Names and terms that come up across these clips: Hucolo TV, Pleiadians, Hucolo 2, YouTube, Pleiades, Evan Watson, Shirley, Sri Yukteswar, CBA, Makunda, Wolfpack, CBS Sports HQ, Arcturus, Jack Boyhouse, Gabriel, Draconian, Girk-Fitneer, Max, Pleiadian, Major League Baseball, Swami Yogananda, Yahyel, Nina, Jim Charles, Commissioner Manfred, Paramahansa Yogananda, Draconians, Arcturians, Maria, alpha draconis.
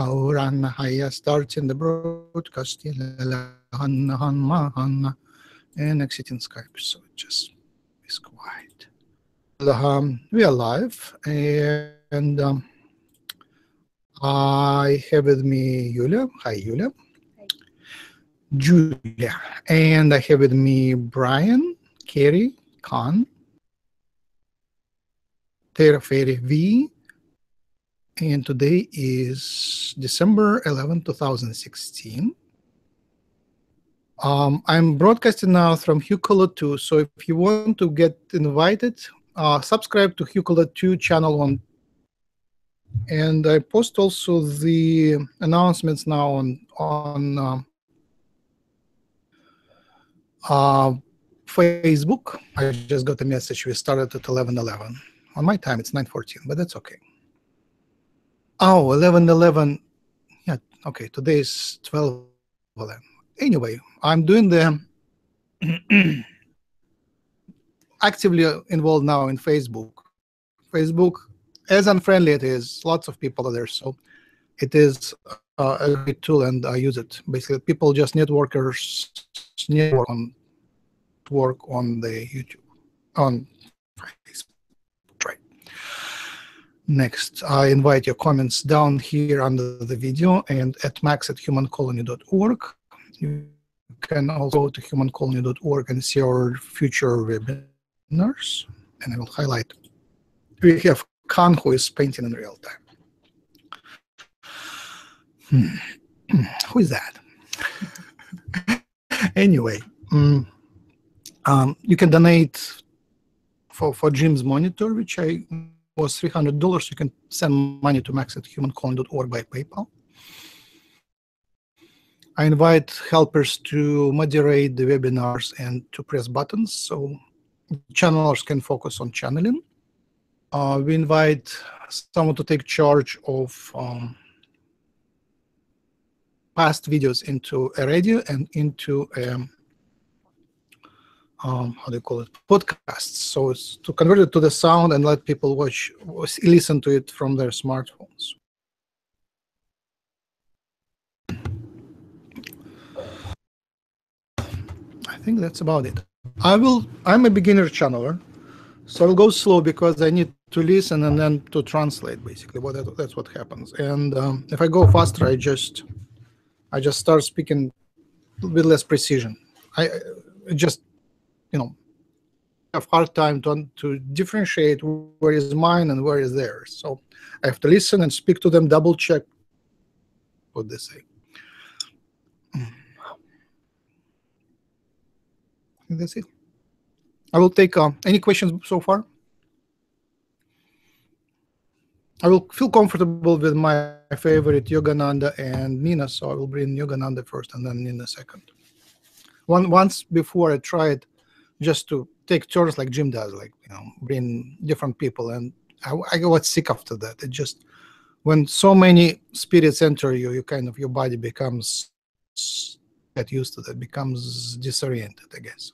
Hauran Haya starts in the broadcast and exit in Skype, so it just is quiet. We are live, and I have with me Julia. Hi, Julia. Hi. Julia. And I have with me Brian Kerry Khan, Tara Ferry Vee, and today is December 11, 2016. I'm broadcasting now from Hucolo 2, so if you want to get invited, subscribe to Hucolo 2 channel on, and I post also the announcements now on Facebook. I just got a message. We started at 11:11. On my time, it's 9:14, but that's okay. Oh, 11:11. Yeah, okay. Today is 12:11. Anyway, I'm doing the actively involved now in Facebook. Facebook, as unfriendly it is, lots of people are there, so it is a great tool, and I use it. Basically, people just network on the YouTube, on Facebook, right? Next, I invite your comments down here under the video and at max@humancolony.org. You can also go to humancolony.org and see our future webinars, and I will highlight. We have Khan, who is painting in real time. Who is that? Anyway, you can donate for Jim's monitor, which I was $300. You can send money to max@humancolony.org by PayPal. I invite helpers to moderate the webinars and to press buttons so channelers can focus on channeling. We invite someone to take charge of past videos into a radio and into how do you call it, podcasts. So it's to convert it to the sound and let people watch, listen to it from their smartphones. I think that's about it. I'm a beginner channeler, so I'll go slow because I need to listen and then to translate. Basically, that's what happens. And if I go faster, I just start speaking with less precision. I have hard time to differentiate where is mine and where is theirs. So I have to listen and speak to them, double check what they say. That's it. I will take any questions so far. I will feel comfortable with my favorite Yogananda and Nina, so I will bring Yogananda first and then Nina second. Once before I tried just to take turns like Jim does, bring different people, and I got sick after that. It just, when so many spirits enter you, your body becomes get used to that, becomes disoriented, I guess.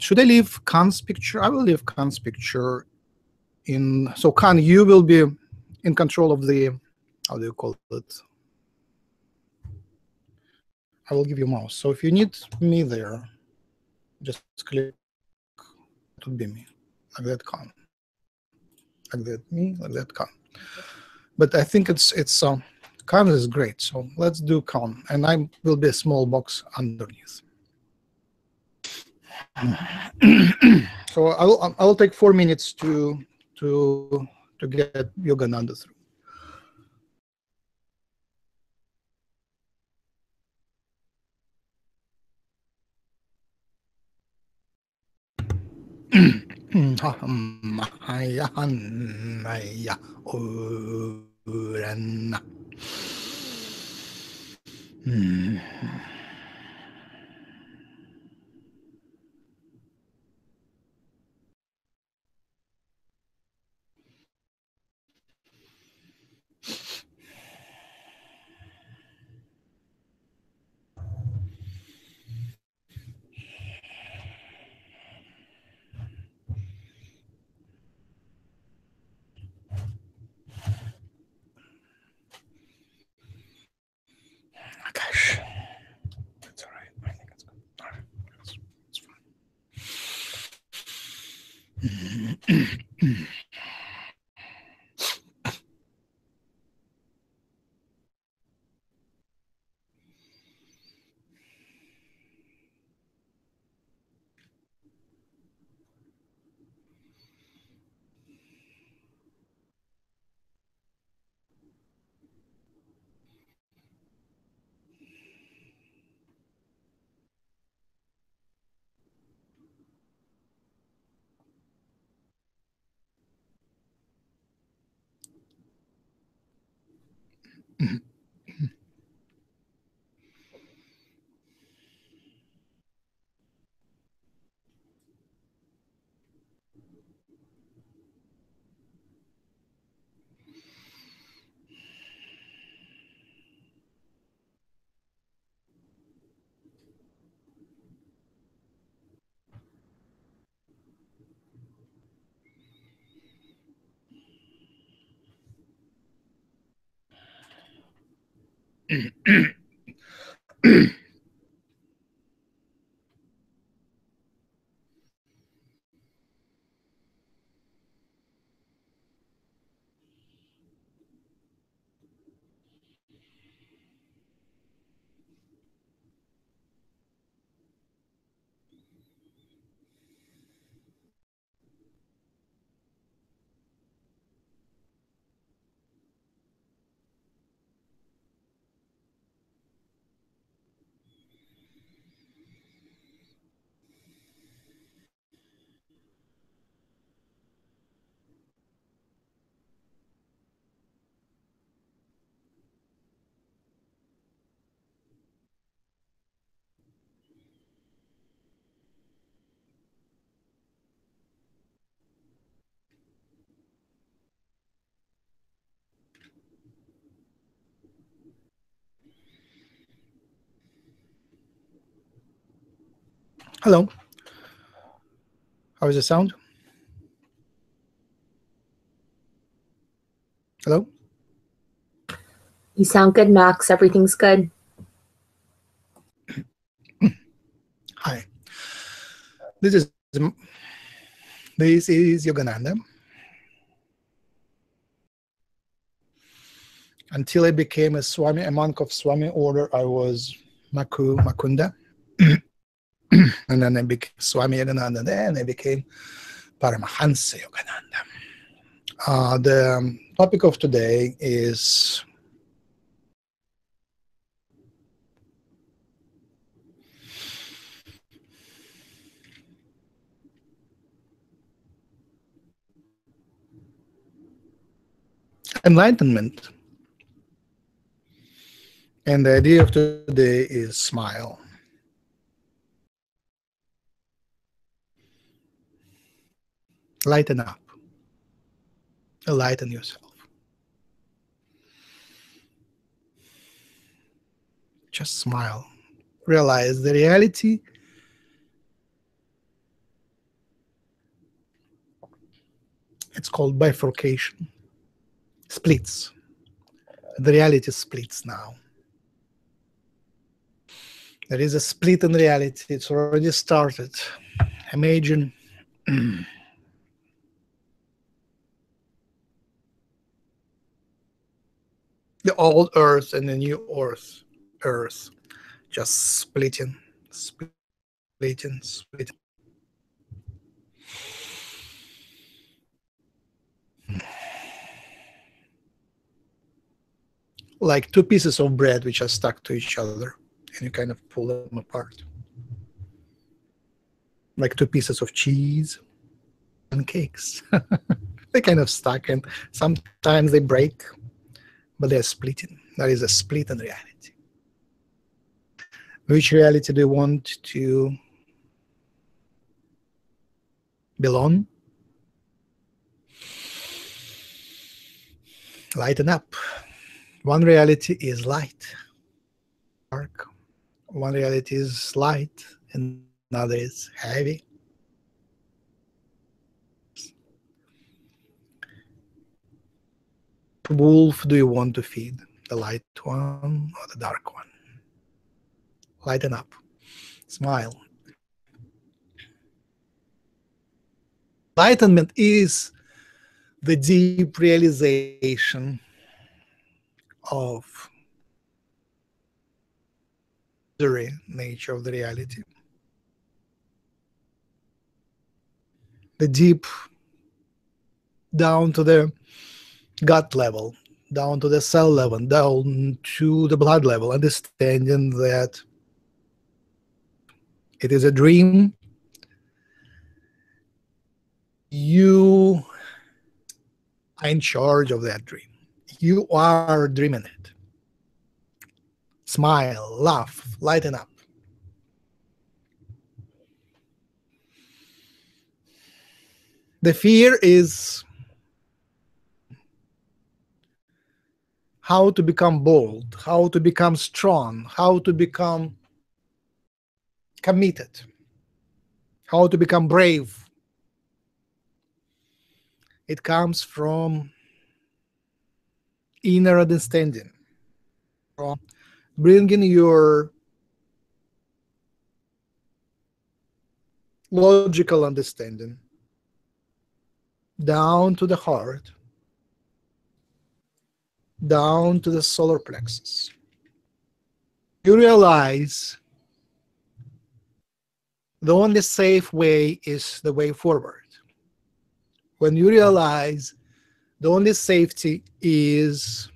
Should I leave Khan's picture? I will leave Khan's picture in. So Khan, you will be in control of the, how do you call it? I will give you mouse. So if you need me there, just click. It would be me, like that Khan, like that me, like that Khan. But I think it's Khan is great. So let's do Khan, and I will be a small box underneath. So I'll take 4 minutes to get Yogananda through. Hello. How is the sound? Hello? You sound good, Max. Everything's good. Hi. This is Yogananda. Until I became a monk of Swami order, I was Makunda. And then I became Swami Yogananda, then I became Paramahansa Yogananda. The topic of today is enlightenment. And the idea of today is smile. Lighten up. Enlighten yourself. Just smile. Realize the reality it's called bifurcation. Splits. The reality splits now. There is a split in reality. It's already started. Imagine the old earth and the new earth just splitting. Like two pieces of bread which are stuck to each other, and you kind of pull them apart. Like two pieces of cheese and cakes. They're kind of stuck, and sometimes they break. But they're splitting. There is a split in reality. Which reality do you want to belong? Lighten up. One reality is light, dark. One reality is light, and another is heavy. Wolf do you want to feed, the light one or the dark one? Lighten up. Smile. Enlightenment is the deep realization of the nature of the reality, the deep, down to the gut level, down to the cell level, down to the blood level, understanding that it is a dream. You are in charge of that dream. You are dreaming it. Smile, laugh, lighten up. The fear is how to become bold, how to become strong, how to become committed, how to become brave. It comes from inner understanding, from bringing your logical understanding down to the heart, down to the solar plexus. You realize the only safe way is the way forward. When you realize the only safety is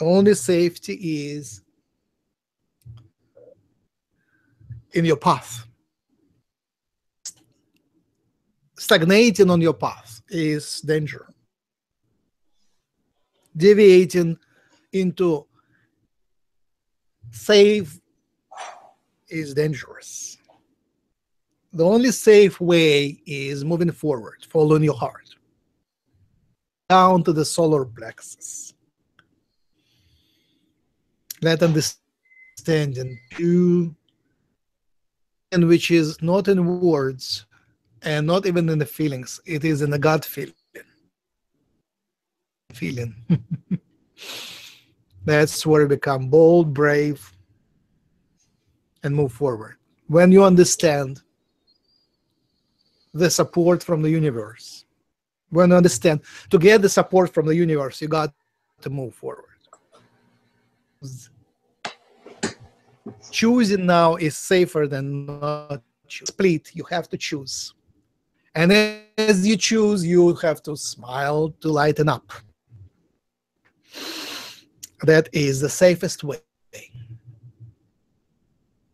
in your path, stagnating on your path is danger. Deviating into safe is dangerous. The only safe way is moving forward, following your heart, down to the solar plexus. That understanding, and which is not in words and not even in the feelings, it is in the gut feeling. That's where you become bold, brave, and move forward. When you understand the support from the universe. When you understand, to get the support from the universe, you got to move forward. Choosing now is safer than not choose. Split, you have to choose. And as you choose, you have to smile to lighten up. That is the safest way.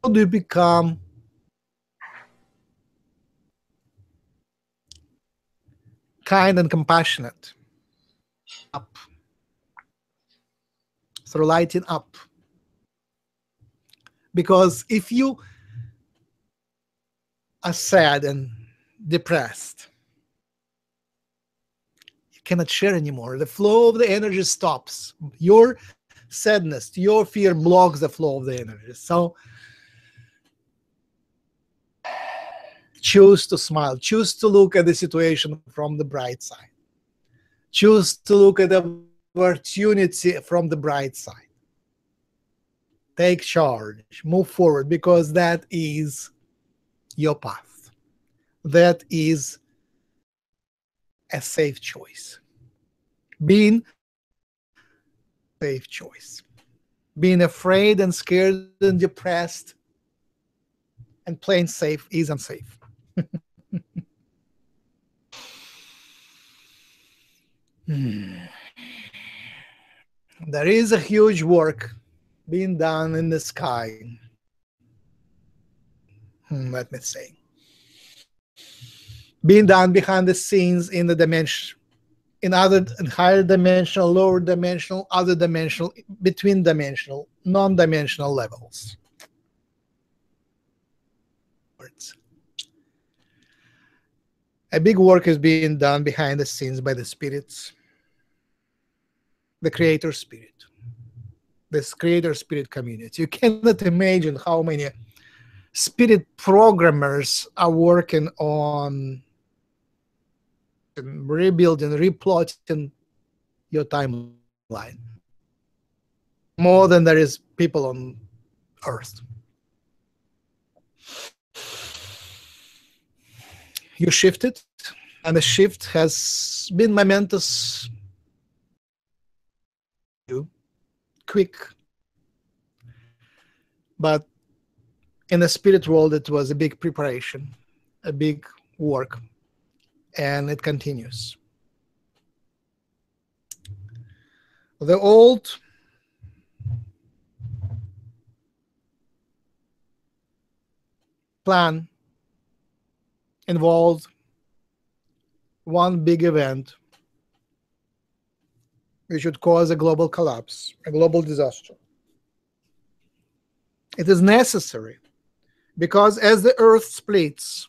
How do you become kind and compassionate? Up. Through lighting up. Because if you are sad and depressed, you cannot share anymore. The flow of the energy stops. Your sadness, your fear blocks the flow of the energy. So choose to smile. Choose to look at the situation from the bright side. Choose to look at the opportunity from the bright side. Take charge. Move forward, because that is your path. That is a safe choice. Being a safe choice. Being afraid and scared and depressed and playing safe is unsafe. There is a huge work being done in the sky. Let me say, being done behind the scenes in the dimension, in other, in higher dimensional, lower dimensional, other dimensional, between dimensional, non-dimensional levels. A big work is being done behind the scenes by the spirits, the creator spirit, this creator spirit community. You cannot imagine how many spirit programmers are working on rebuilding, replotting your timeline, more than there is people on Earth. you shifted, and the shift has been momentous, quick, but in the spirit world it was a big preparation, a big work, and it continues. The old plan involved one big event which would cause a global collapse, a global disaster. It is necessary because as the earth splits,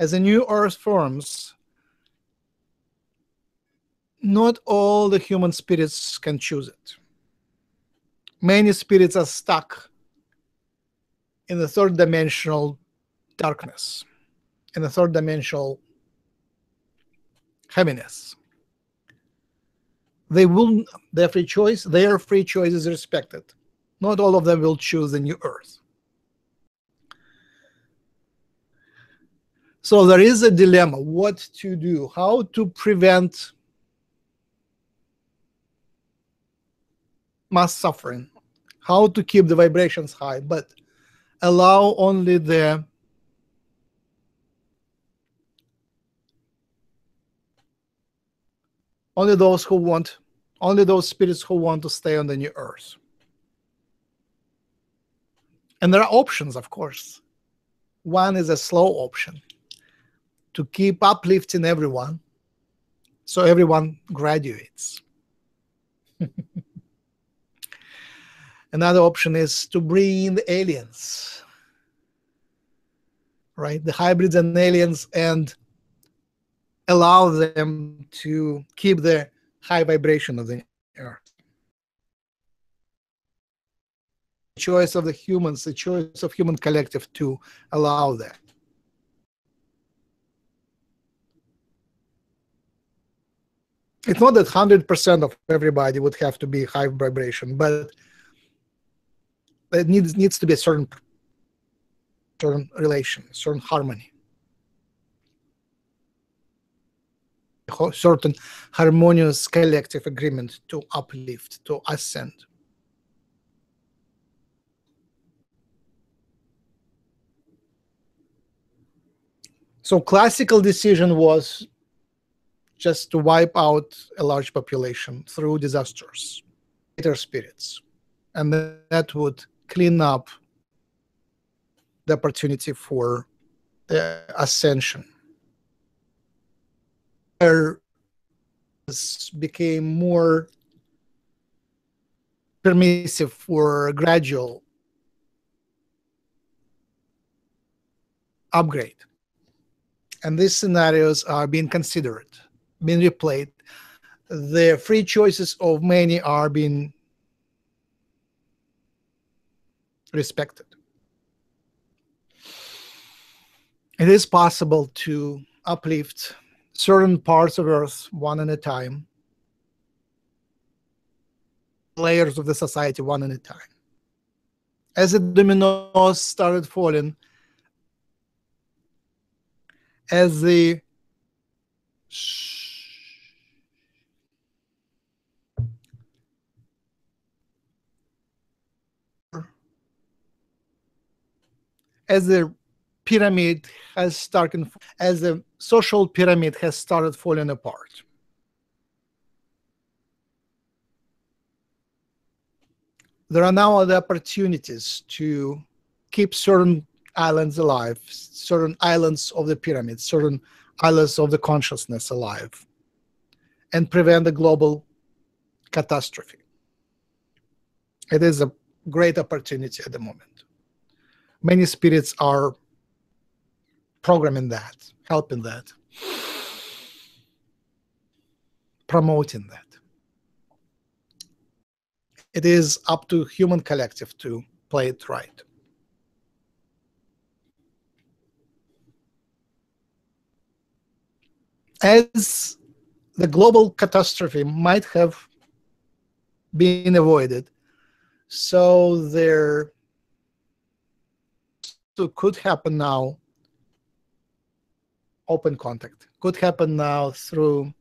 as a new earth forms, not all the human spirits can choose it. Many spirits are stuck in the third dimensional darkness, in the third dimensional heaviness. They will, their free choice is respected. Not all of them will choose the new earth. So there is a dilemma, what to do, how to prevent mass suffering, how to keep the vibrations high, but allow only the only those spirits who want to stay on the new earth. And there are options, of course. One is a slow option, to keep uplifting everyone so everyone graduates. Another option is to bring in the aliens, right? The hybrids and aliens, and allow them to keep the high vibration of the earth. The choice of the humans, the choice of human collective to allow that. It's not that 100% of everybody would have to be high vibration, but there needs to be a certain relation, certain harmony, a certain harmonious collective agreement to uplift, to ascend. So classical decision was just to wipe out a large population through disasters, greater spirits, and that would clean up the opportunity for the ascension. There became more permissive for gradual upgrade. And these scenarios are being considered, being replayed. The free choices of many are being respected. It is possible to uplift certain parts of Earth one at a time, layers of the society one at a time. As the dominoes started falling, as the pyramid has started, as the social pyramid has started falling apart. There are now other opportunities to keep certain islands alive, certain islands of the pyramid, certain islands of the consciousness alive, and prevent the global catastrophe. It is a great opportunity at the moment. Many spirits are programming that, helping that, promoting that. It is up to human collective to play it right. As the global catastrophe might have been avoided, so there could happen now open contact. Could happen now through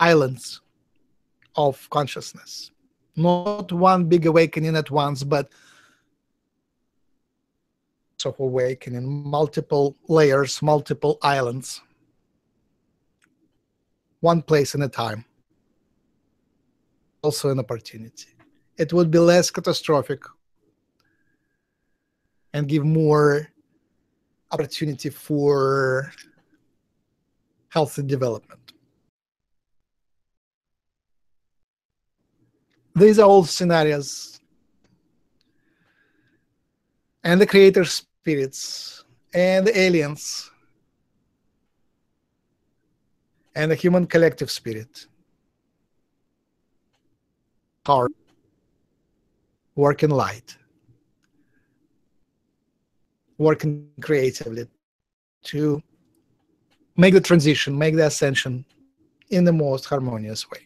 islands of consciousness. Not one big awakening at once, but of awakening, multiple layers, multiple islands, one place at a time. Also an opportunity. It would be less catastrophic and give more opportunity for healthy development. These are all scenarios, and the creator spirits, and the aliens, and the human collective spirit are working light, working creatively to make the transition, make the ascension in the most harmonious way.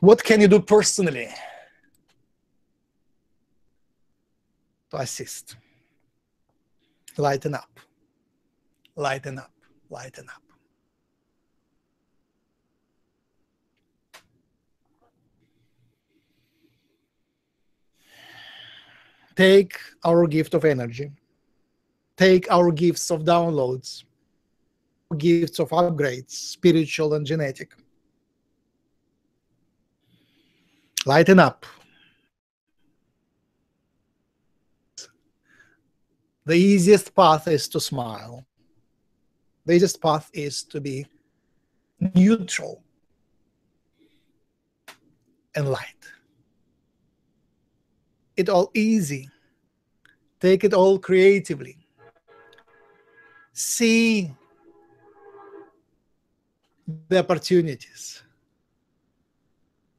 What can you do personally to assist? Lighten up, lighten up, lighten up. Take our gift of energy, take our gifts of downloads, gifts of upgrades, spiritual and genetic. Lighten up. The easiest path is to smile. The easiest path is to be neutral and light. It all easy. Take it all creatively. See the opportunities.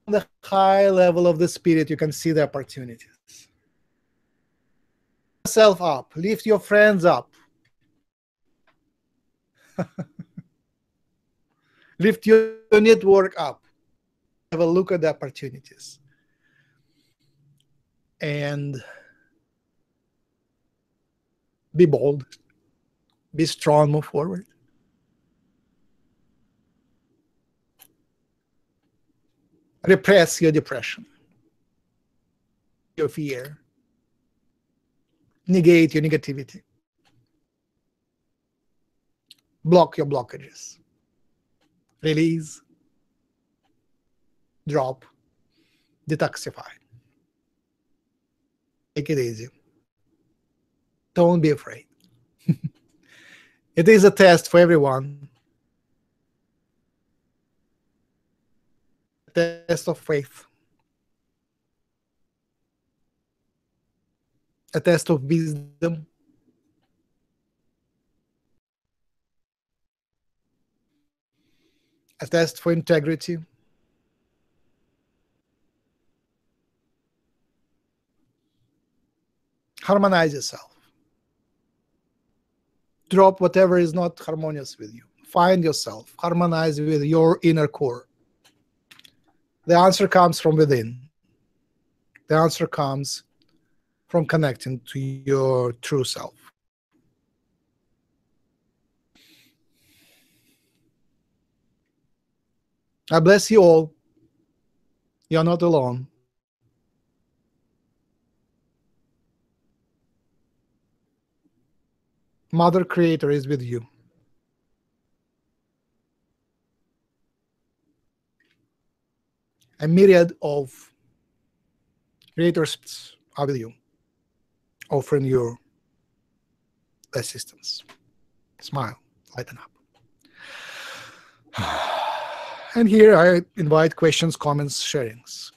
On the high level of the spirit, you can see the opportunities. Lift yourself up, lift your friends up, lift your network up. Have a look at the opportunities. And be bold, be strong, move forward. Repress your depression, your fear, negate your negativity, block your blockages, release, drop, detoxify. Take it easy. Don't be afraid. It is a test for everyone. A test of faith. A test of wisdom. A test for integrity. Harmonize yourself. Drop whatever is not harmonious with you. Find yourself. Harmonize with your inner core. The answer comes from within. The answer comes from connecting to your true self. I bless you all. You're not alone. Mother Creator is with you. A myriad of creators are with you, offering you assistance. Smile, lighten up. And here I invite questions, comments, sharings.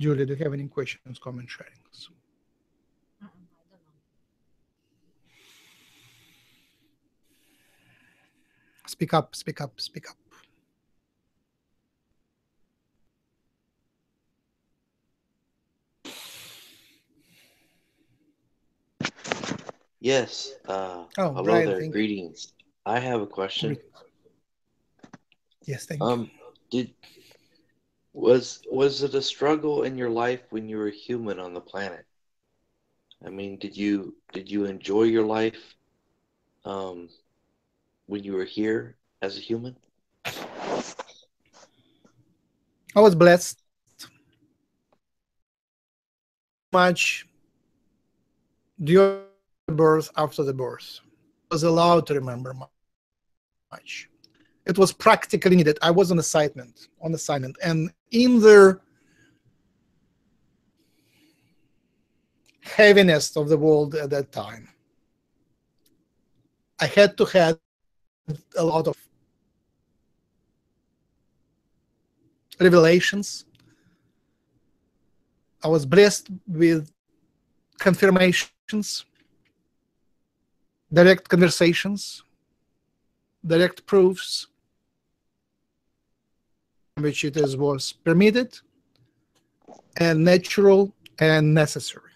Julia, do you have any questions, comments, sharings? I don't know. Speak up, speak up, speak up. Yes. Hello Brian, there. Greetings. I have a question. Yes, thank you. Was it a struggle in your life when you were a human on the planet? I mean, did you enjoy your life when you were here as a human? I was blessed. Much during the birth, after the birth, I was allowed to remember much. It was practically needed. I was on assignment, and in the heaviness of the world at that time, I had to have a lot of revelations. I was blessed with confirmations, direct conversations, direct proofs, which it is, was permitted and natural and necessary.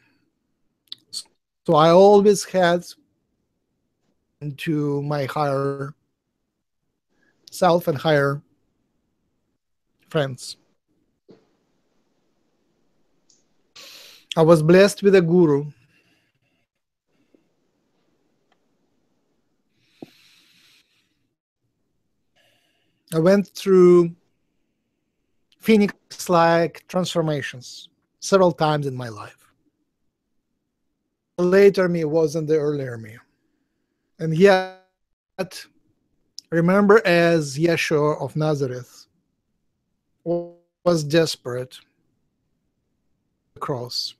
So I always had into my higher self and higher friends. I was blessed with a guru. I went through phoenix-like transformations several times in my life. The later me wasn't the earlier me. And yet, remember, as Yeshua of Nazareth was desperate to cross.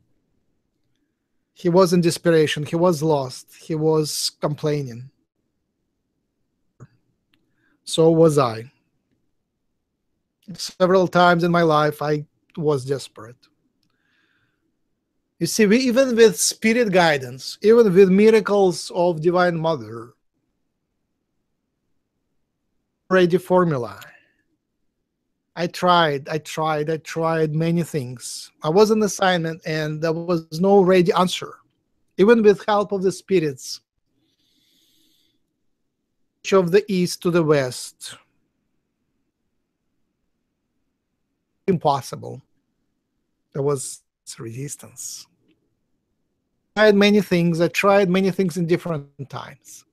He was in desperation, he was lost, he was complaining. So was I. Several times in my life, I was desperate. You see, even with spirit guidance, even with miracles of Divine Mother, ready formula, I tried many things. I was on assignment and there was no ready answer. Even with help of the spirits, of the east to the west, impossible. There was resistance. I tried many things in different times.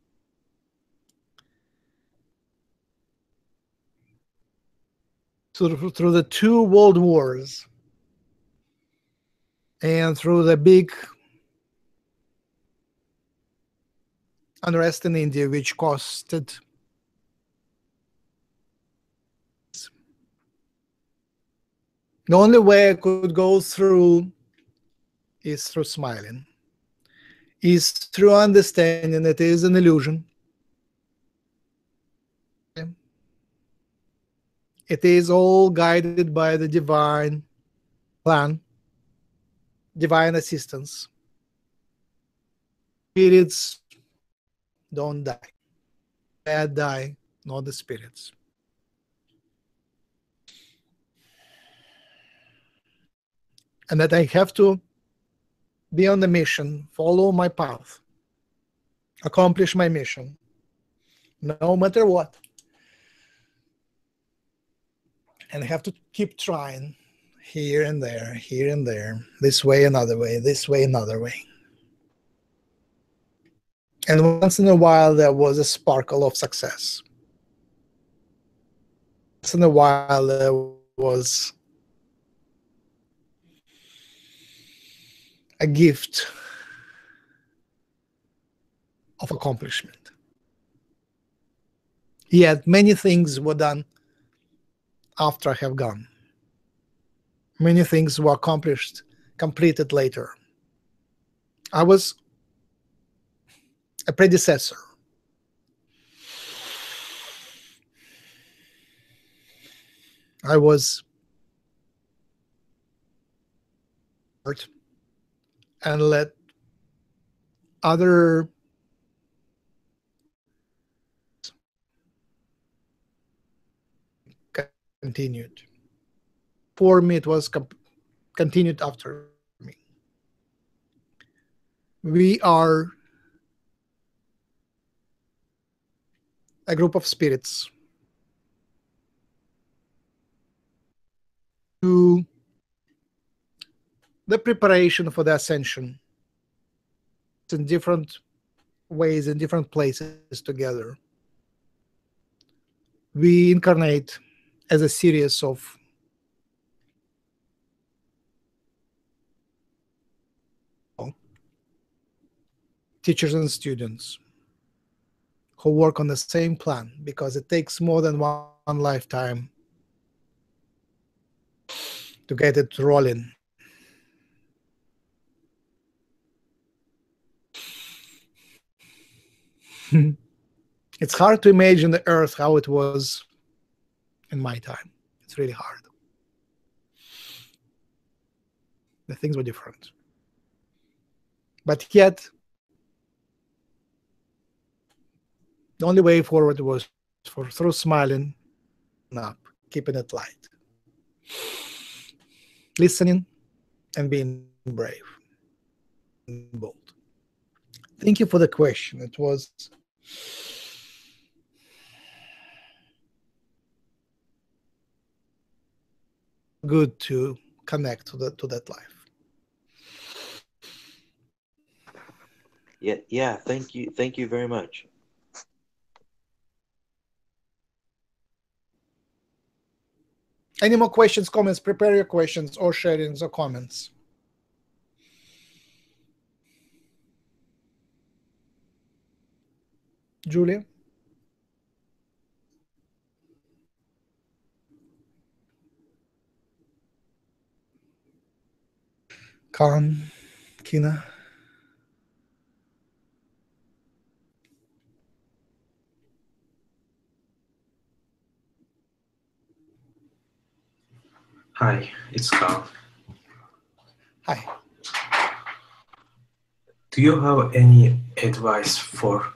Through the two world wars and through the big unrest in India, which costed the only way I could go through is through smiling, is through understanding it is an illusion. It is all guided by the divine plan, divine assistance. Spirits don't die. Bad die, not the spirits. And that I have to be on the mission, follow my path, accomplish my mission, no matter what. And I have to keep trying here and there, this way, another way, this way, another way. And once in a while, there was a sparkle of success. Once in a while, there was a gift of accomplishment. Yet many things were done after I have gone. Many things were accomplished, completed later. I was a predecessor. I was hurt and let other continued. For me, it was continued after me. We are a group of spirits to the preparation for the ascension. It's in different ways, in different places together. We incarnate as a series of teachers and students who work on the same plan, because it takes more than one lifetime to get it rolling. It's hard to imagine the Earth how it was in my time. It's really hard. The things were different. But yet, the only way forward was through smiling up, keeping it light, listening, and being brave and bold. Thank you for the question. It was good to connect to that life. Yeah, thank you very much. Any more questions, comments? Prepare your questions or sharings or comments. Julia? Khan? Kina? Hi, it's Carl. Hi. Do you have any advice for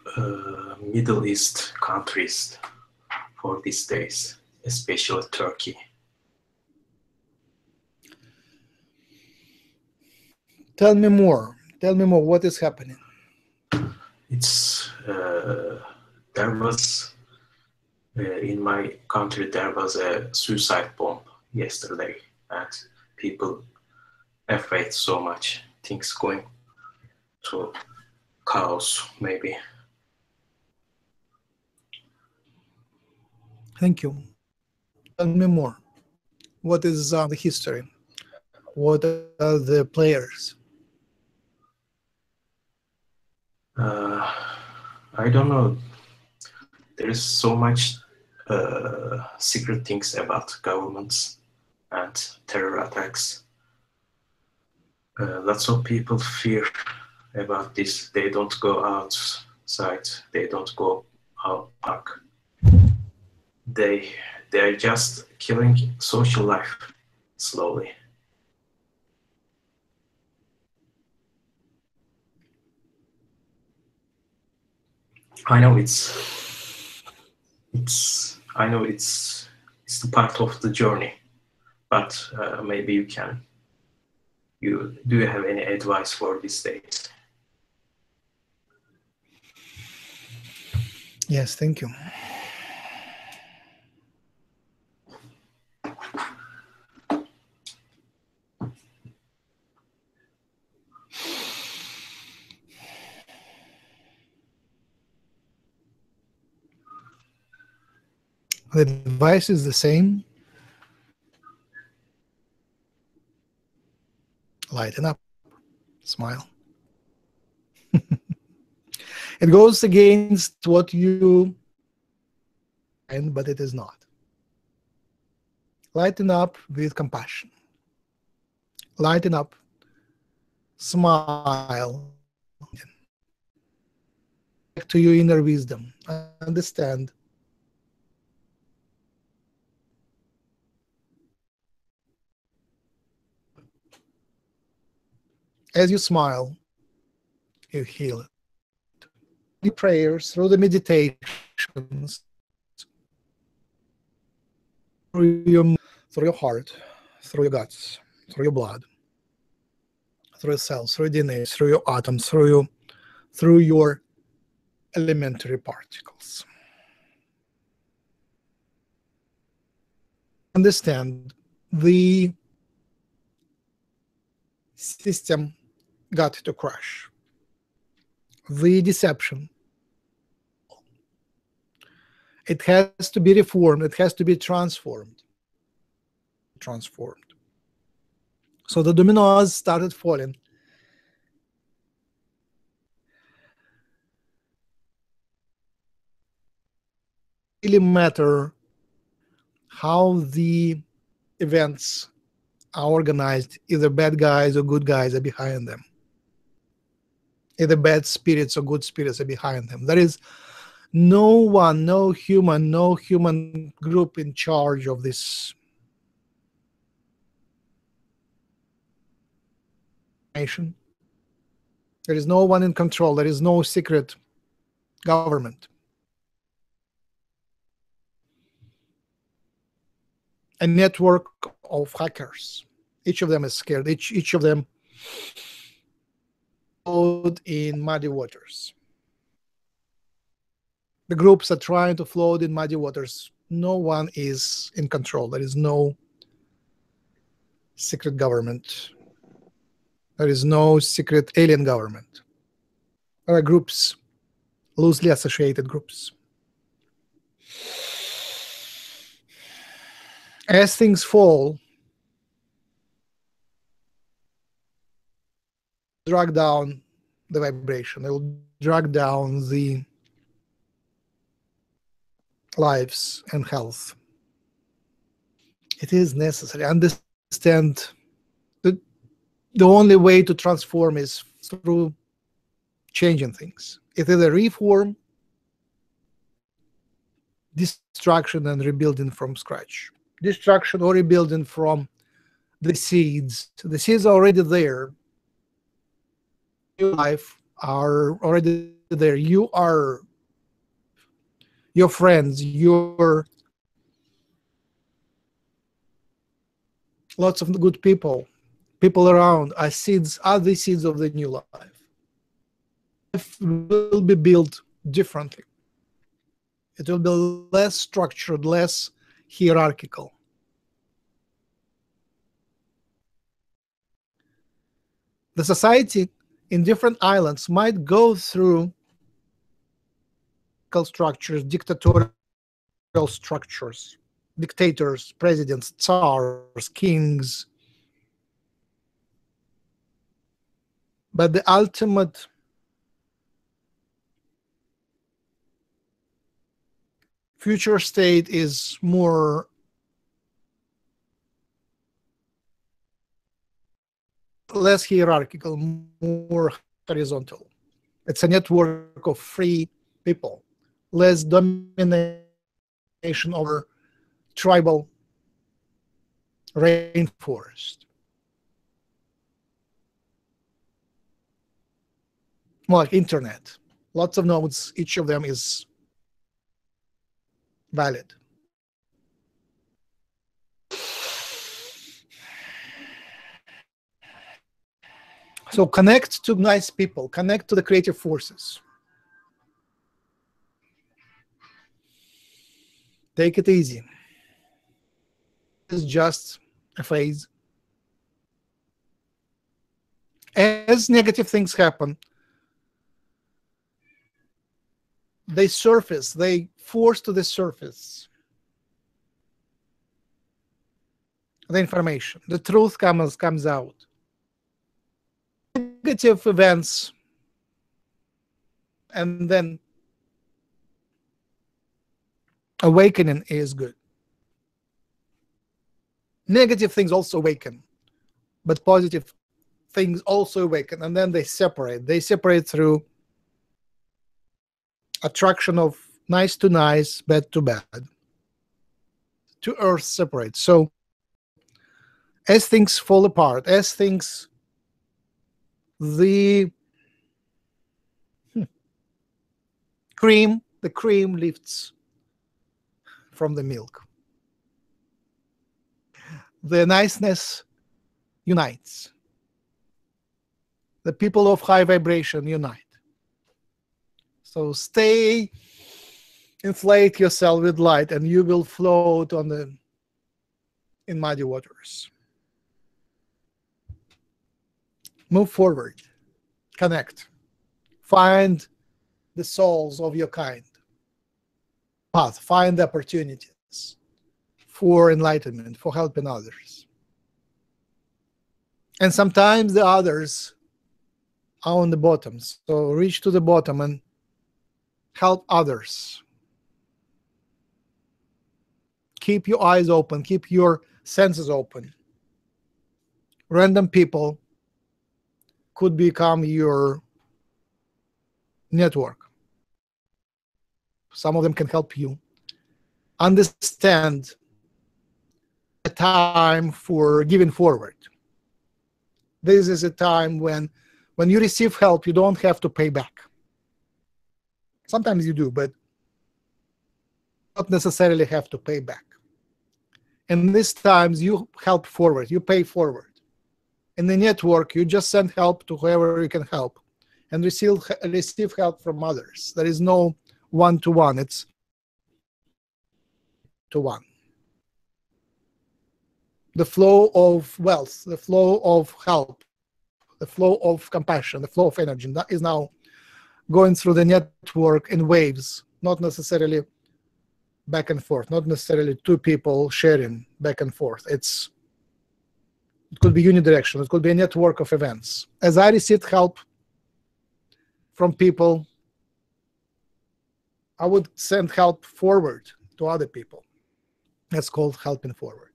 Middle East countries for these days, especially Turkey? Tell me more. Tell me more. What is happening? It's in my country there was a suicide bomb yesterday, and people afraid so much, things going to chaos maybe. Thank you. Tell me more. What is the history? What are the players? I don't know. There is so much secret things about governments and terror attacks. Lots of people fear about this. They don't go outside. They don't go out back. They're just killing social life slowly. I know it's the part of the journey, but maybe you can. Do you have any advice for these days? Yes, thank you. The advice is the same. Lighten up. Smile. It goes against what you and but it is not. Lighten up with compassion. Lighten up. Smile. Back to your inner wisdom. Understand. As you smile, you heal it. Through the prayers, through the meditations, through your heart, through your guts, through your blood, through your cells, through your DNA, through your atoms, through your elementary particles. understand, the system got to crash. The deception. It has to be reformed. It has to be transformed. So the dominoes started falling. It really matters how the events are organized. Either bad guys or good guys are behind them. Either bad spirits or good spirits are behind them. There is no one, no human group in charge of this nation. There is no one in control. There is no secret government. A network of hackers. Each of them is scared. Each of them float in muddy waters. The groups are trying to float in muddy waters. No one is in control. There is no secret government. There is no secret alien government. There are groups, loosely associated groups. As things fall, drag down the vibration. They will drag down the lives and health. It is necessary. Understand that the only way to transform is through changing things. It is a reform, destruction, and rebuilding from scratch. Destruction or rebuilding from the seeds. The seeds are already there. New life are already there. You are. Your friends, your lots of good people, people around are seeds, are the seeds of the new life. Life will be built differently. It will be less structured, less hierarchical. The society in different islands might go through structures, dictatorial structures, dictators, presidents, tsars, kings. But the ultimate future state is more less hierarchical, more horizontal. It's a network of free people. Less domination over tribal rainforest. More like internet. Lots of nodes, each of them is valid. So connect to nice people, connect to the creative forces. Take it easy. It's just a phase. As negative things happen, they surface, they force to the surface the information. The truth comes out. Negative events, and then awakening is good. Negative things also awaken, but positive things also awaken, and then they separate. They separate through attraction of nice to nice, bad to bad. Two earths separate. So as things fall apart, as things, the cream lifts from the milk. The niceness unites. The people of high vibration unite. So stay, inflate yourself with light, and you will float on the in mighty waters. Move forward, connect, find the souls of your kind path, find the opportunities for enlightenment, for helping others. And sometimes the others are on the bottom, so reach to the bottom and help others. Keep your eyes open, keep your senses open. Random people could become your network. Some of them can help you understand a time for giving forward. This is a time when you receive help, you don't have to pay back. Sometimes you do, but not necessarily have to pay back. And these times you help forward, you pay forward. In the network, you just send help to whoever you can help and receive help from others. There is no one-to-one, it's to one. The flow of wealth, the flow of help, the flow of compassion, the flow of energy, that is now going through the network in waves, not necessarily back and forth, not necessarily two people sharing back and forth. It could be unidirectional, it could be a network of events. As I received help from people, I would send help forward to other people. That's called helping forward.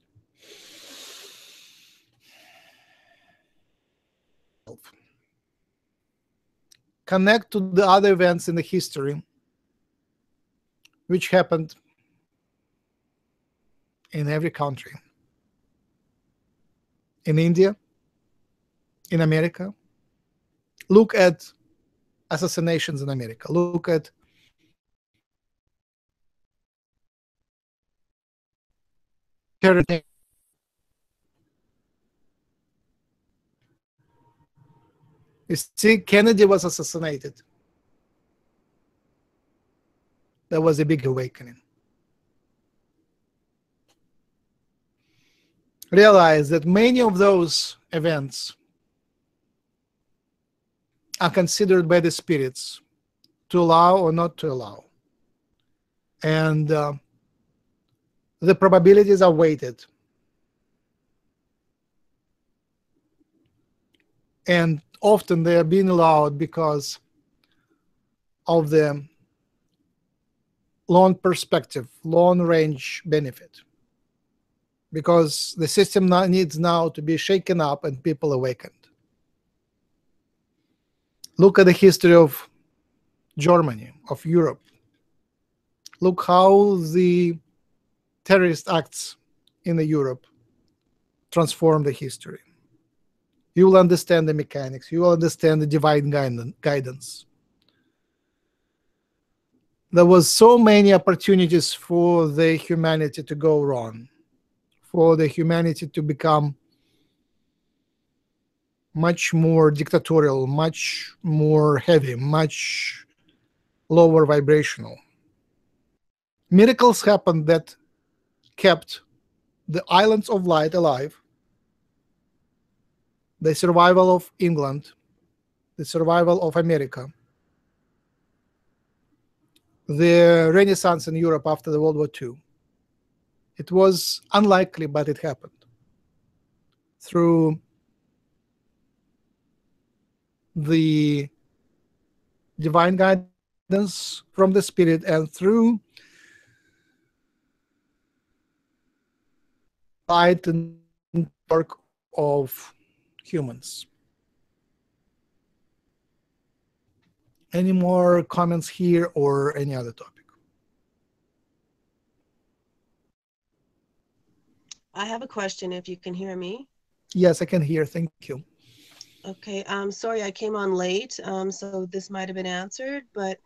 Connect to the other events in the history which happened in every country. In India, in America. Look at assassinations in America. Look at terrorism. You see, Kennedy was assassinated. That was a big awakening. Realize that many of those events are considered by the spirits to allow or not to allow. And the probabilities are weighted. And often they are being allowed because of the long perspective, long range benefit. Because the system needs now to be shaken up and people awakened. Look at the history of Germany, of Europe. Look how the terrorist acts in the Europe transform the history. You will understand the mechanics. You will understand the divine guidance. There was so many opportunities for the humanity to go wrong, for the humanity to become much more dictatorial, much more heavy, much lower vibrational. Miracles happened that kept the Islands of Light alive. The survival of England, the survival of America, the Renaissance in Europe after the World War II. It was unlikely, but it happened through the divine guidance from the Spirit and through light and work of humans. Any more comments here or any other topic? I have a question if you can hear me. Yes, I can hear. Thank you. Okay. Sorry, I came on late, so this might have been answered, but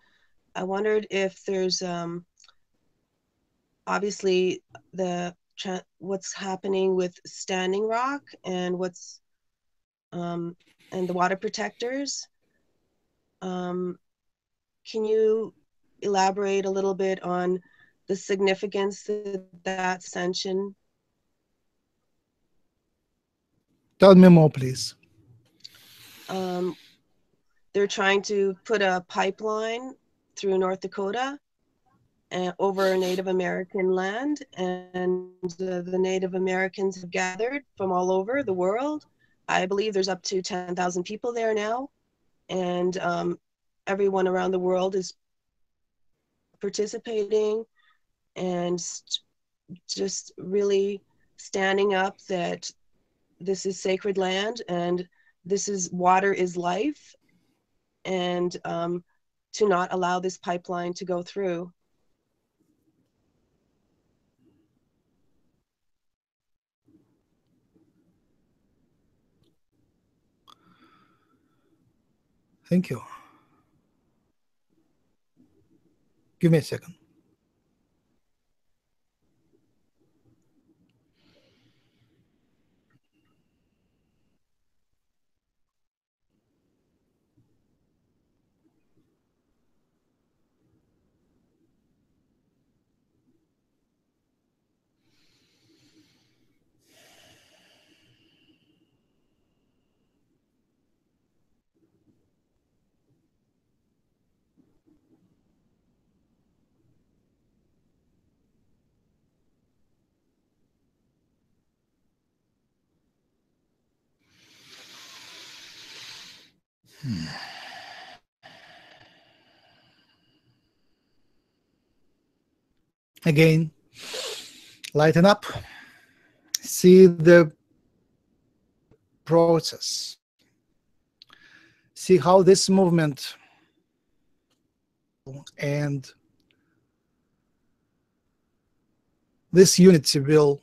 I wondered if there's obviously what's happening with Standing Rock and what's and the water protectors. Can you elaborate a little bit on the significance of that ascension Tell me more, please. They're trying to put a pipeline through North Dakota and over Native American land, and the Native Americans have gathered from all over the world. I believe there's up to 10,000 people there now, and everyone around the world is participating and just really standing up that this is sacred land, and this is water is life, and to not allow this pipeline to go through. Thank you. Give me a second. Again, lighten up, see the process, see how this movement and this unity will .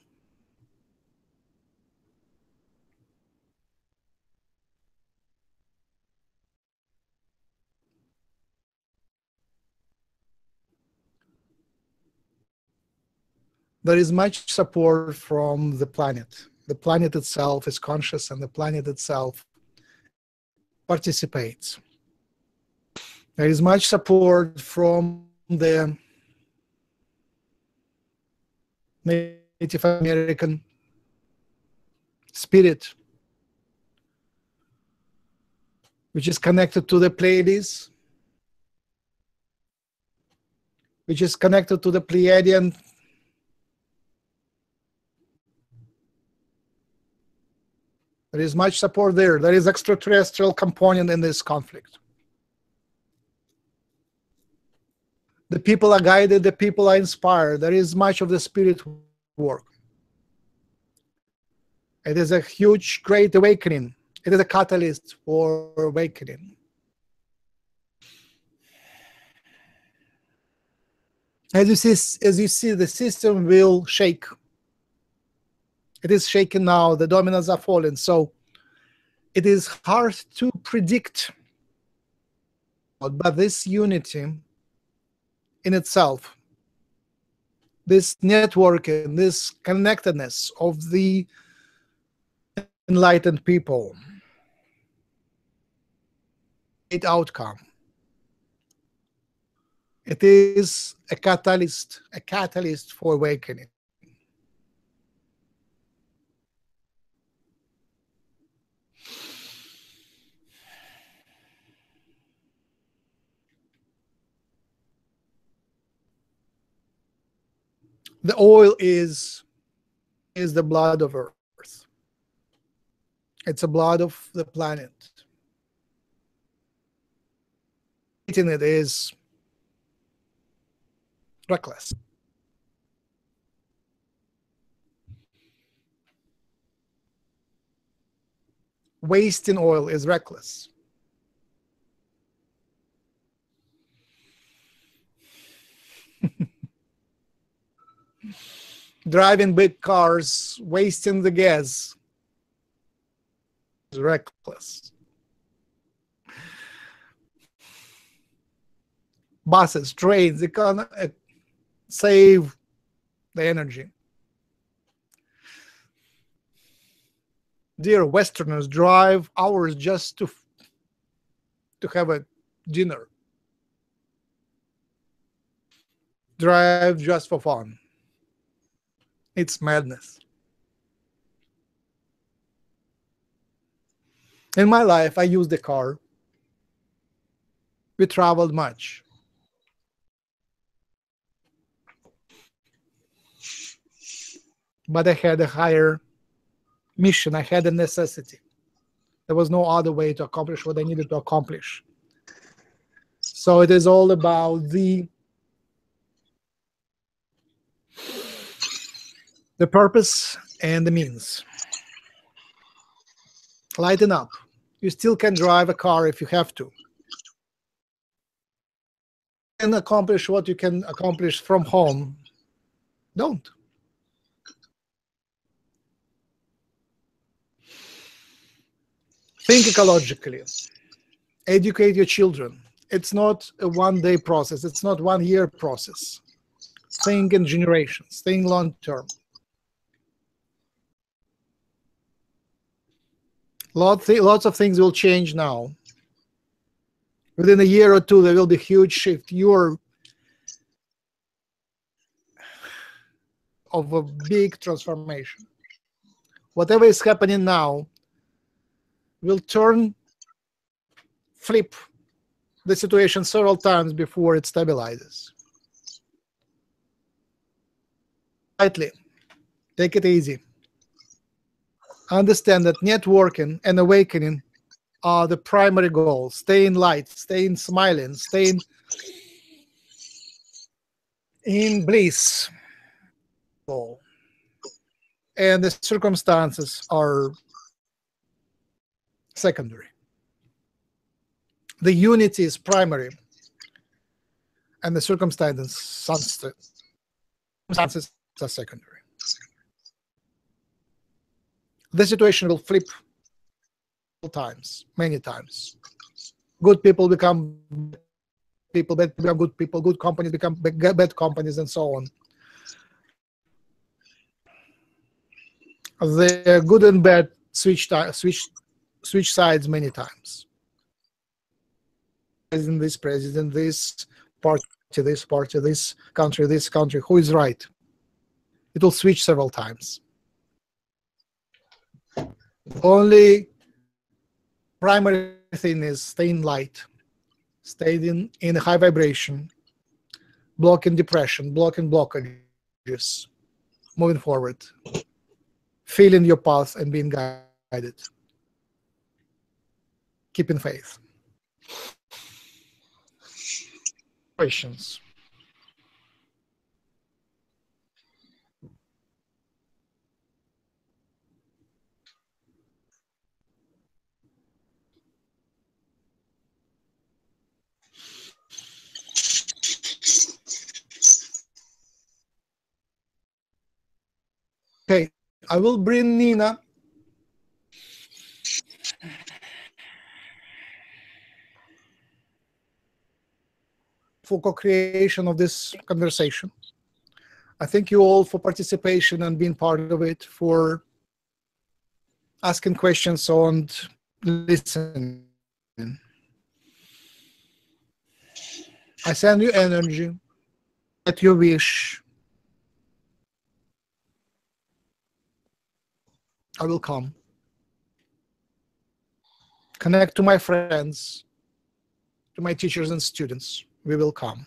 There is much support from the planet. The planet itself is conscious, and the planet itself participates. There is much support from the Native American spirit, which is connected to the Pleiades, which is connected to the Pleiadian, there is much support there. There is extraterrestrial component in this conflict. The people are guided, the people are inspired. There is much of the spirit work. It is a huge, great awakening. It is a catalyst for awakening. As you see, the system will shake. It is shaken now, the dominoes are falling, so it is hard to predict. But this unity in itself, this networking, this connectedness of the enlightened people, it outcome. It is a catalyst for awakening. The oil is the blood of Earth. It's the blood of the planet. Eating it is reckless. Wasting oil is reckless. Driving big cars, wasting the gas, is reckless. Buses, trains, they can save the energy. Dear Westerners, drive hours just to have a dinner. Drive just for fun. It's madness. In my life, I used the car. We traveled much. But I had a higher mission. I had a necessity. There was no other way to accomplish what I needed to accomplish. So it is all about the purpose and the means. Lighten up. You still can drive a car if you have to. You can accomplish what you can accomplish from home. Don't. Think ecologically. Educate your children. It's not a one-day process. It's not one-year process. Think in generations. Think long-term. Lots of things will change now. Within a year or two, there will be a huge shift. You're of a big transformation. Whatever is happening now will flip the situation several times before it stabilizes. Lightly, take it easy. Understand that networking and awakening are the primary goals. Stay in light, stay in smiling, stay in bliss. And the circumstances are secondary. The unity is primary, and the circumstances are secondary. The situation will flip times, many times. Good people become bad people, bad become good people, good companies become bad companies, and so on. The good and bad switch sides many times. This president, this party, this country, who is right? It will switch several times. Only primary thing is stay in light, stay in high vibration, blocking depression, blocking blockages, moving forward, feeling your path and being guided, keeping faith. Questions? Okay, I will bring Nina. For co-creation of this conversation. I thank you all for participation and being part of it, for asking questions and listening. I send you energy at your wish. I will come. Connect to my friends, to my teachers and students. We will come.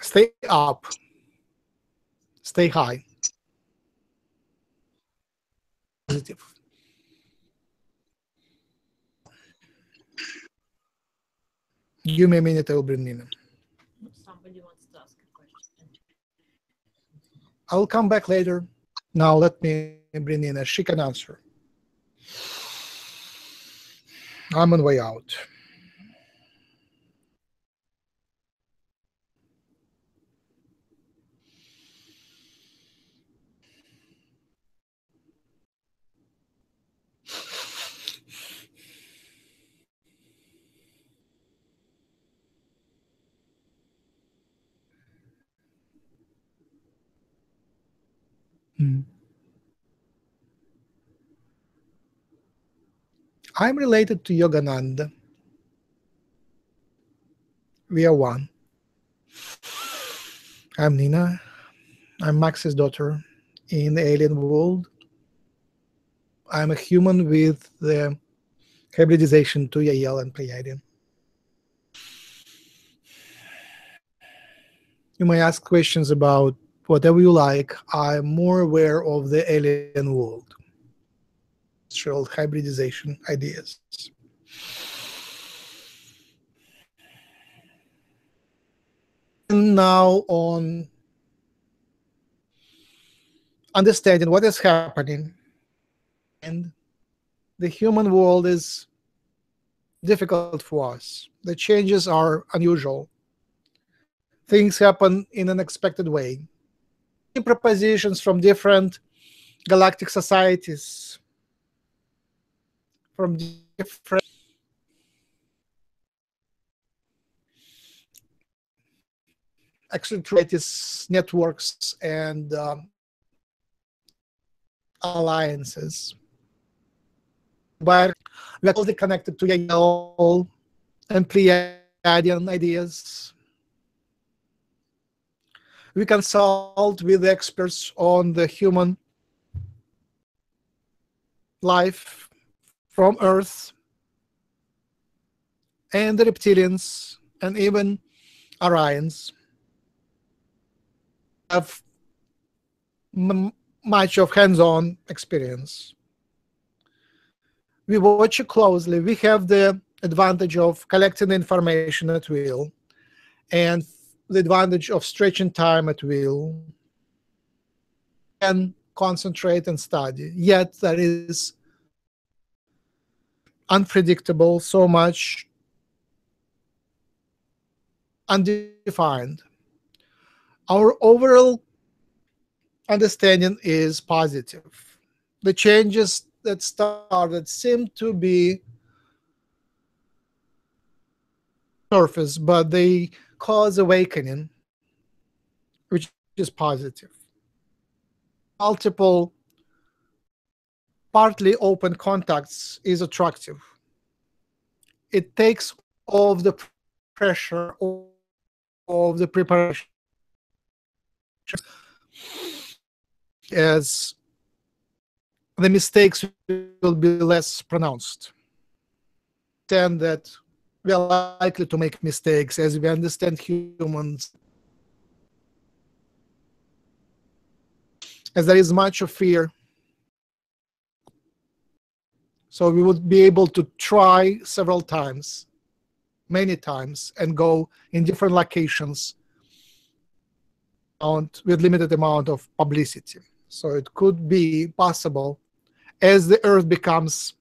Stay up. Stay high. Positive. Give me a minute, I will bring Nina. Somebody wants to ask a question. I will come back later. Now let me bring Nina. She can answer. I'm on way out. I'm related to Yogananda. We are one. I'm Nina. I'm Max's daughter in the alien world. I'm a human with the hybridization to Yahyel and Pleiadian. You may ask questions about whatever you like. I'm more aware of the alien world. Astral hybridization ideas. And now on understanding what is happening, and the human world is difficult for us. The changes are unusual. Things happen in an unexpected way. Propositions from different galactic societies, from different extraterrestrial networks and alliances. But we are closely connected to Yahyel and Pleiadian ideas. We consult with experts on the human life from Earth and the reptilians and even Arians. Have much of hands-on experience. We watch you closely. We have the advantage of collecting information at will and the advantage of stretching time at will and concentrate and study. Yet that is unpredictable, so much undefined. Our overall understanding is positive. The changes that started seem to be surface, but they cause awakening, which is positive. Multiple, partly open contacts is attractive. It takes off the pressure of the preparation as the mistakes will be less pronounced. Then that we are likely to make mistakes as we understand humans. As there is much of fear. So we would be able to try several times, many times, and go in different locations with limited amount of publicity. So it could be possible as the Earth becomes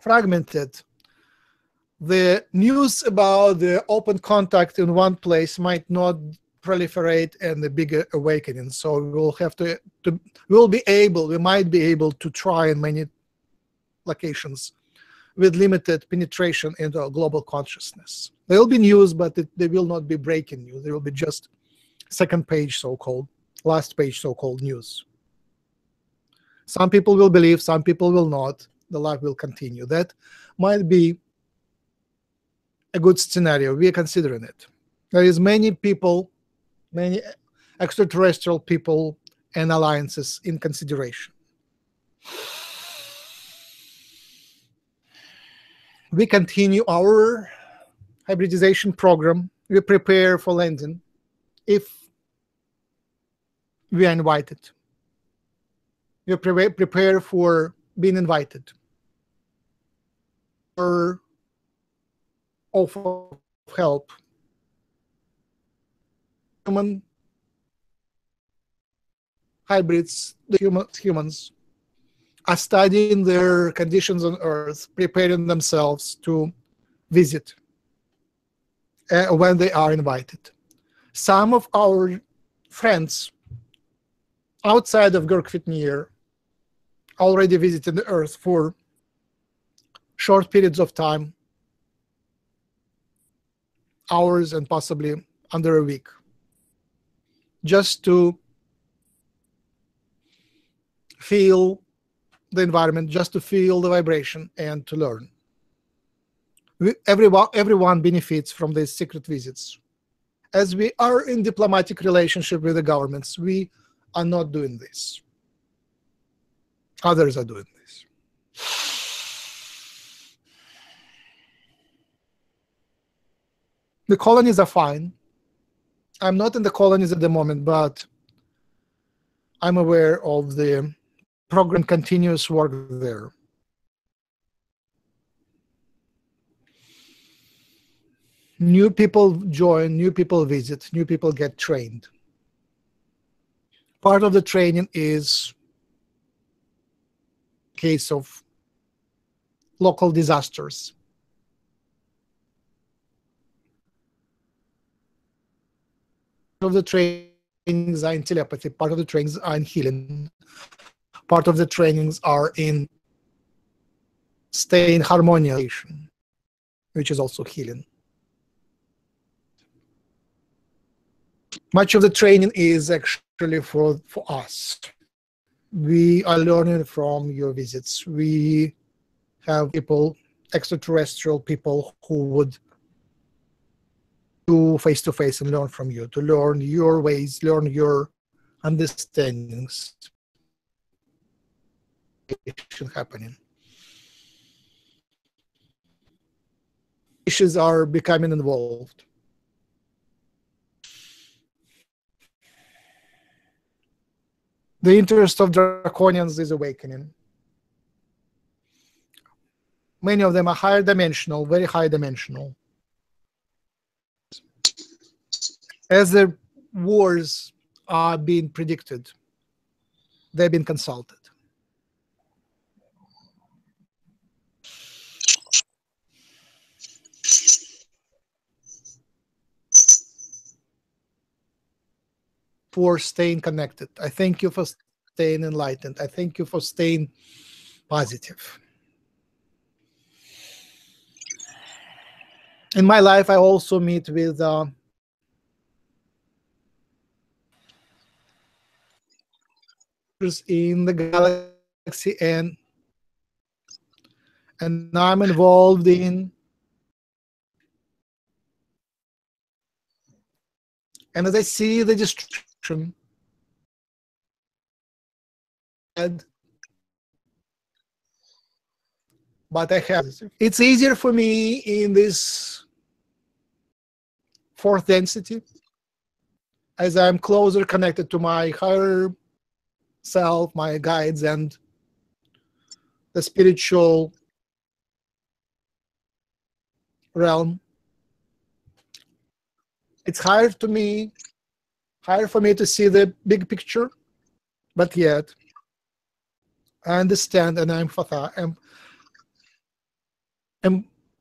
fragmented. The news about the open contact in one place might not proliferate and the bigger awakening. So we'll have to we might be able to try in many locations with limited penetration into our global consciousness. There will be news, but they will not be breaking news. There will be just second page so-called, last page so-called news. Some people will believe, some people will not. The life will continue. That might be a good scenario. We are considering it. There is many people, many extraterrestrial people and alliances in consideration. We continue our hybridization program. We prepare for landing if we are invited. We prepare for being invited. Or offer help. Human hybrids, the humans are studying their conditions on Earth, preparing themselves to visit when they are invited. Some of our friends outside of Girk-Fitneer already visited the Earth for short periods of time, hours and possibly under a week, just to feel the environment, just to feel the vibration and to learn. Everyone benefits from these secret visits. As we are in diplomatic relationship with the governments, we are not doing this. Others are doing this. The colonies are fine. I'm not in the colonies at the moment, but I'm aware of the program continuous work there. New people join, new people visit, new people get trained. Part of the training is case of local disasters. Part of the trainings are in telepathy, part of the trainings are in healing, part of the trainings are in staying harmonious, which is also healing. Much of the training is actually for us. We are learning from your visits. We have people, extraterrestrial people, who would do face-to-face and learn from you, to learn your ways, learn your understandings. Happening. Issues are becoming involved. The interest of Draconians is awakening. Many of them are higher dimensional, very high dimensional. As the wars are being predicted, they've been consulted. For staying connected. I thank you for staying enlightened. I thank you for staying positive. In my life, I also meet with in the galaxy, and I'm involved in, and as I see the destruction, but I have. It's easier for me in this fourth density, as I'm closer connected to my higher self, my guides, and the spiritual realm. It's hard to me. Hard for me to see the big picture, but yet I understand and I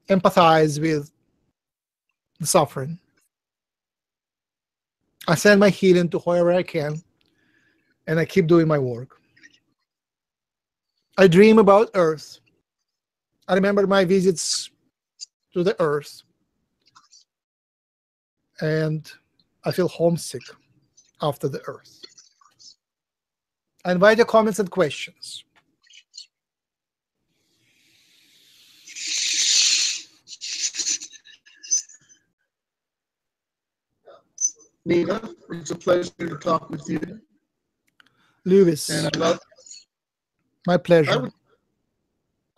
empathize with the suffering. I send my healing to whoever I can, and I keep doing my work. I dream about Earth. I remember my visits to the Earth, and I feel homesick after the Earth. I invite your comments and questions. Nina, it's a pleasure to talk with you. Lewis, and my pleasure.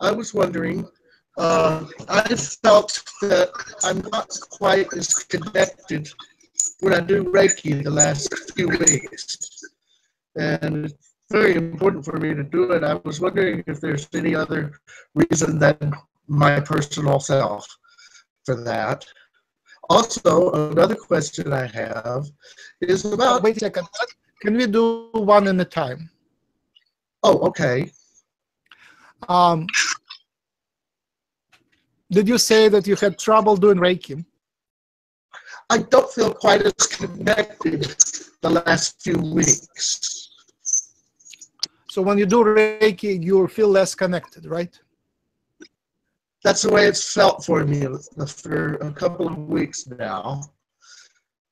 I was wondering, I felt that I'm not quite as connected when I do Reiki the last few weeks, and it's very important for me to do it. I was wondering if there's any other reason than my personal self for that. Also, another question I have is about... Wait a second. Can we do one at a time? Oh, okay. Did you say that you had trouble doing Reiki? I don't feel quite as connected the last few weeks. So when you do Reiki, you feel less connected, right? That's the way it's felt for me for a couple of weeks now.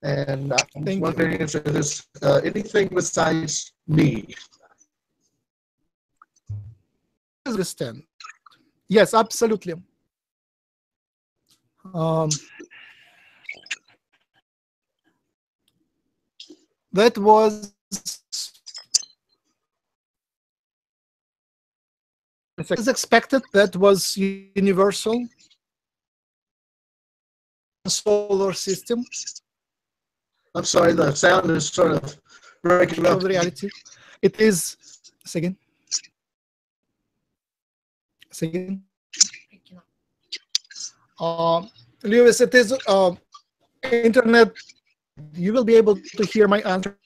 And I'm wondering if there's anything besides me. I understand. Yes, absolutely. That was expected. That was universal. solar system. I'm sorry, the sound is sort of breaking up. Reality. It is. Second. Second. Lewis, it is internet. You will be able to hear my answer.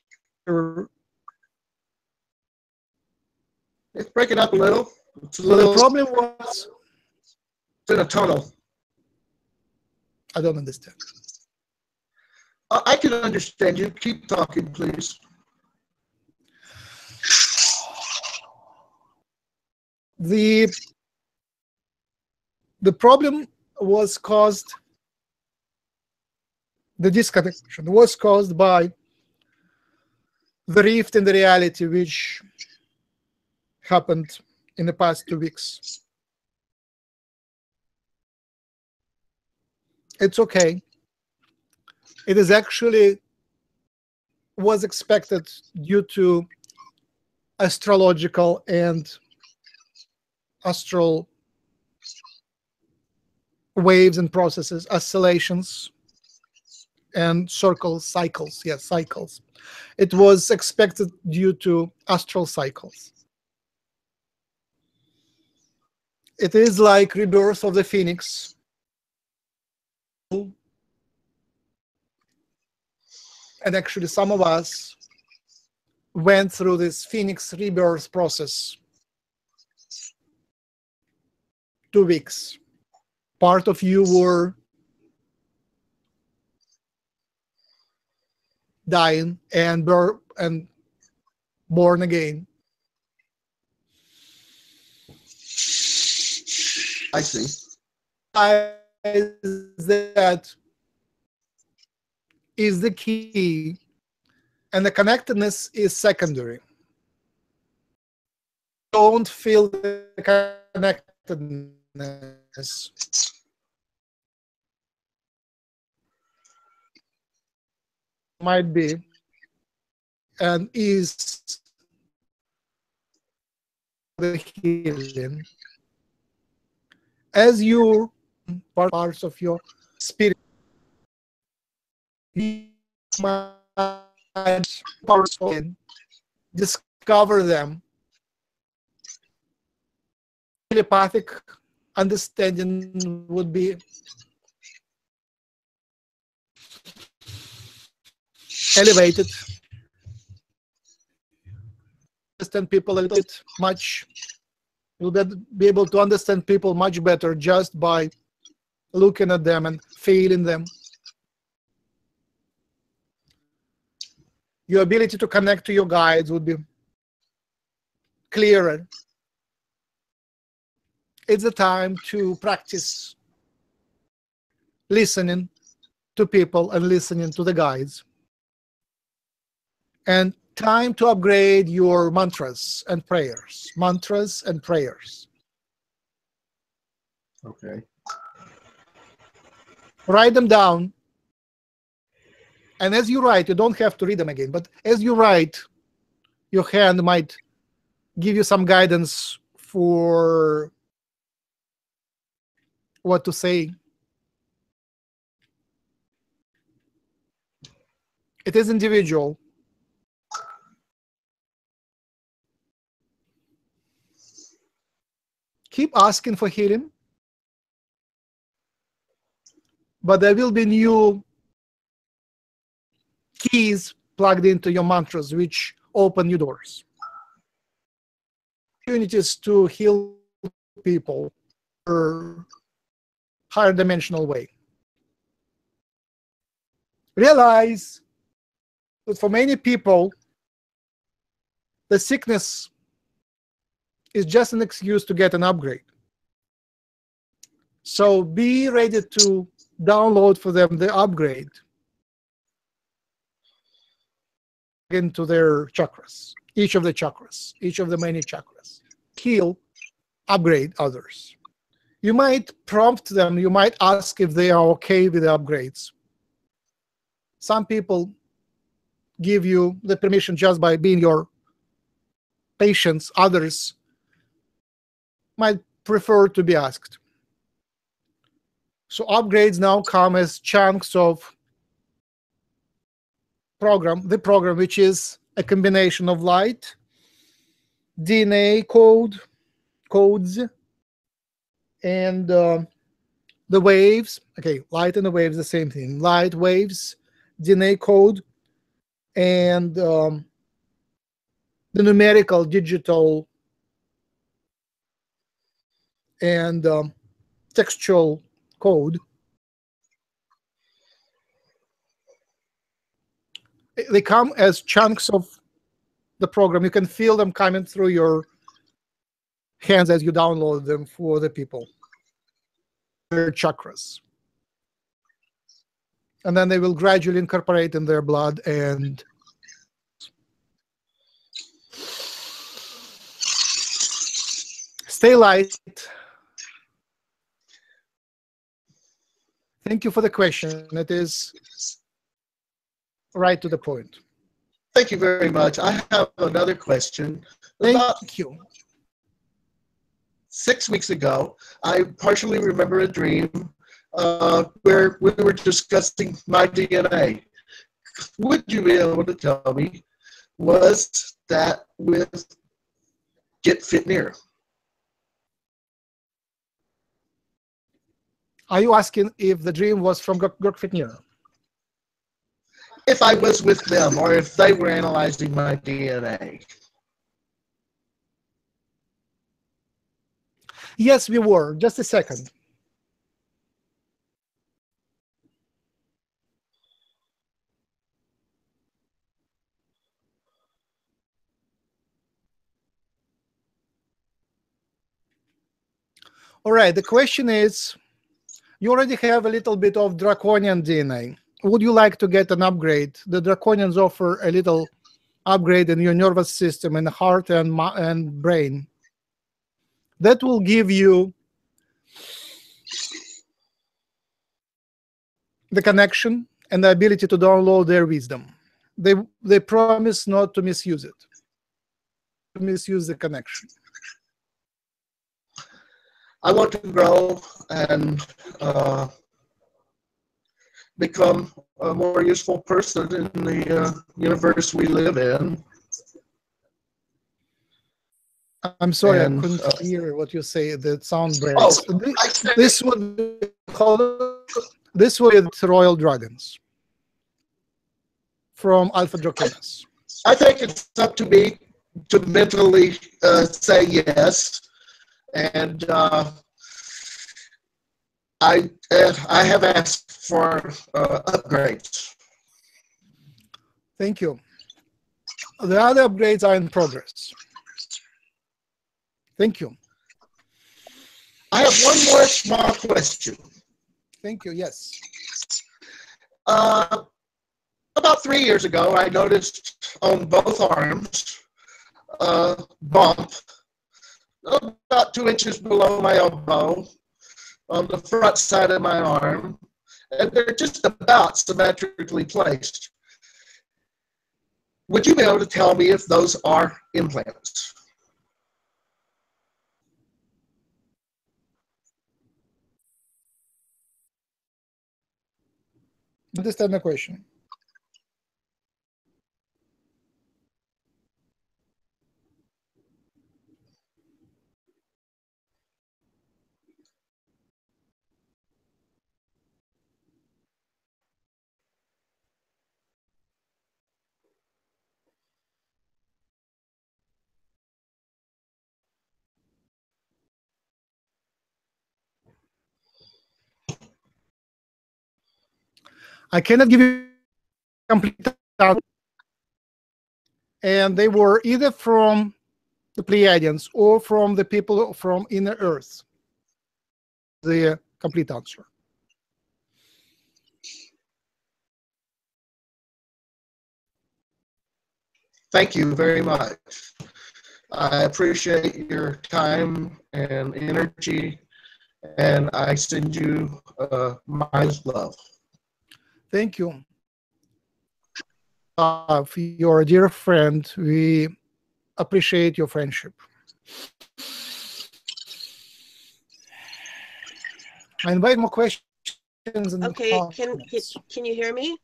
It's breaking up a little. It's a little. The problem was it's in a tunnel. I don't understand. I can understand you. Keep talking, please. The problem was caused, the disconnection was caused by the rift in the reality, which happened in the past 2 weeks. It's okay. It is actually was expected due to astrological and astral waves and processes, oscillations and cycles. Yes, cycles. It was expected due to astral cycles. It is like rebirth of the phoenix. And actually some of us went through this phoenix rebirth process 2 weeks. Part of you were dying and born again. I see. That is the key, and the connectedness is secondary. Don't feel the connectedness. Might be and is the healing as your parts of your spirit, discover them. Telepathic understanding would be elevated. Understand people a little bit much. You'll be able to understand people much better just by looking at them and feeling them. Your ability to connect to your guides would be clearer. It's a time to practice listening to people and listening to the guides. And time to upgrade your mantras and prayers. Mantras and prayers. Okay. Write them down. And as you write, you don't have to read them again, but as you write, your hand might give you some guidance for what to say. It is individual. Keep asking for healing, but there will be new keys plugged into your mantras, which open new doors. Opportunities to heal people in a higher dimensional way. Realize that for many people, the sickness is just an excuse to get an upgrade. So be ready to download for them the upgrade into their chakras, each of the many chakras. Heal, upgrade others. You might prompt them, you might ask if they are okay with the upgrades. Some people give you the permission just by being your patients, others might prefer to be asked. So upgrades now come as chunks of program, the program which is a combination of light, DNA codes, and the waves. Okay, light and the waves, the same thing. Light, waves, DNA code, and the numerical, digital, and textual code. They come as chunks of the program. You can feel them coming through your hands as you download them for the people, their chakras. And then they will gradually incorporate in their blood and stay light. Thank you for the question. It is right to the point. Thank you very much. I have another question. Thank you. 6 weeks ago, I partially remember a dream where we were discussing my DNA. Would you be able to tell me, was that with Girk-Fitneer? Are you asking if the dream was from Girk-Fitneer? If I was with them, or if they were analyzing my DNA. Yes, we were. Just a second. All right, the question is, you already have a little bit of Draconian DNA. Would you like to get an upgrade? The Draconians offer a little upgrade in your nervous system and heart and brain. That will give you the connection and the ability to download their wisdom. They promise not to misuse it, to misuse the connection. I want to grow and become a more useful person in the universe we live in. I'm sorry, and I couldn't hear what you say. The sound breaks. Oh, this would be called, this would be Royal Dragons from Alpha Draconis. I think it's up to me to mentally say yes, and I have asked for upgrades. Thank you. The other upgrades are in progress. Thank you. I have one more small question. Thank you. Yes. About 3 years ago, I noticed on both arms a bump about 2 inches below my elbow on the front side of my arm, and they're just about symmetrically placed. Would you be able to tell me if those are implants? Understand the question. I cannot give you complete answer. And they were either from the Pleiadians or from the people from Inner Earth. The complete answer. Thank you very much. I appreciate your time and energy, and I send you my love. Thank you. Your dear friend, we appreciate your friendship. I invite more questions Okay, can you hear me?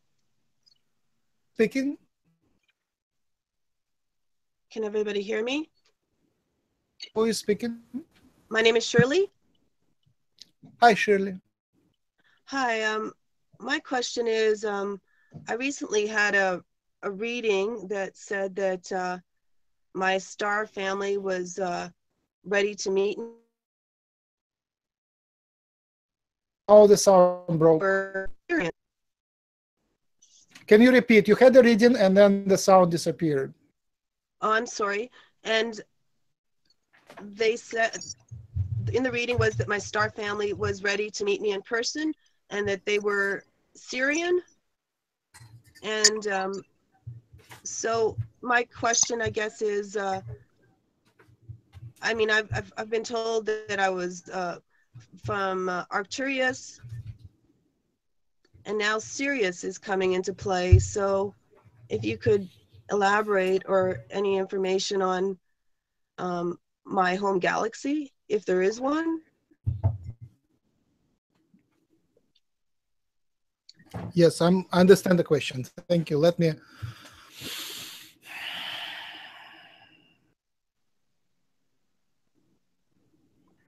Speaking. Can everybody hear me? Who is speaking? My name is Shirley. Hi, Shirley. Hi. My question is, I recently had a reading that said that my star family was ready to meet. Oh, the sound broke. Can you repeat? You had the reading and then the sound disappeared. Oh, I'm sorry. And they said in the reading was that my star family was ready to meet me in person and that they were Syrian. And so my question, I guess, is, I mean, I've been told that I was from Arcturus, and now Sirius is coming into play. So if you could elaborate or any information on my home galaxy, if there is one. Yes, I understand the question. Thank you. Let me.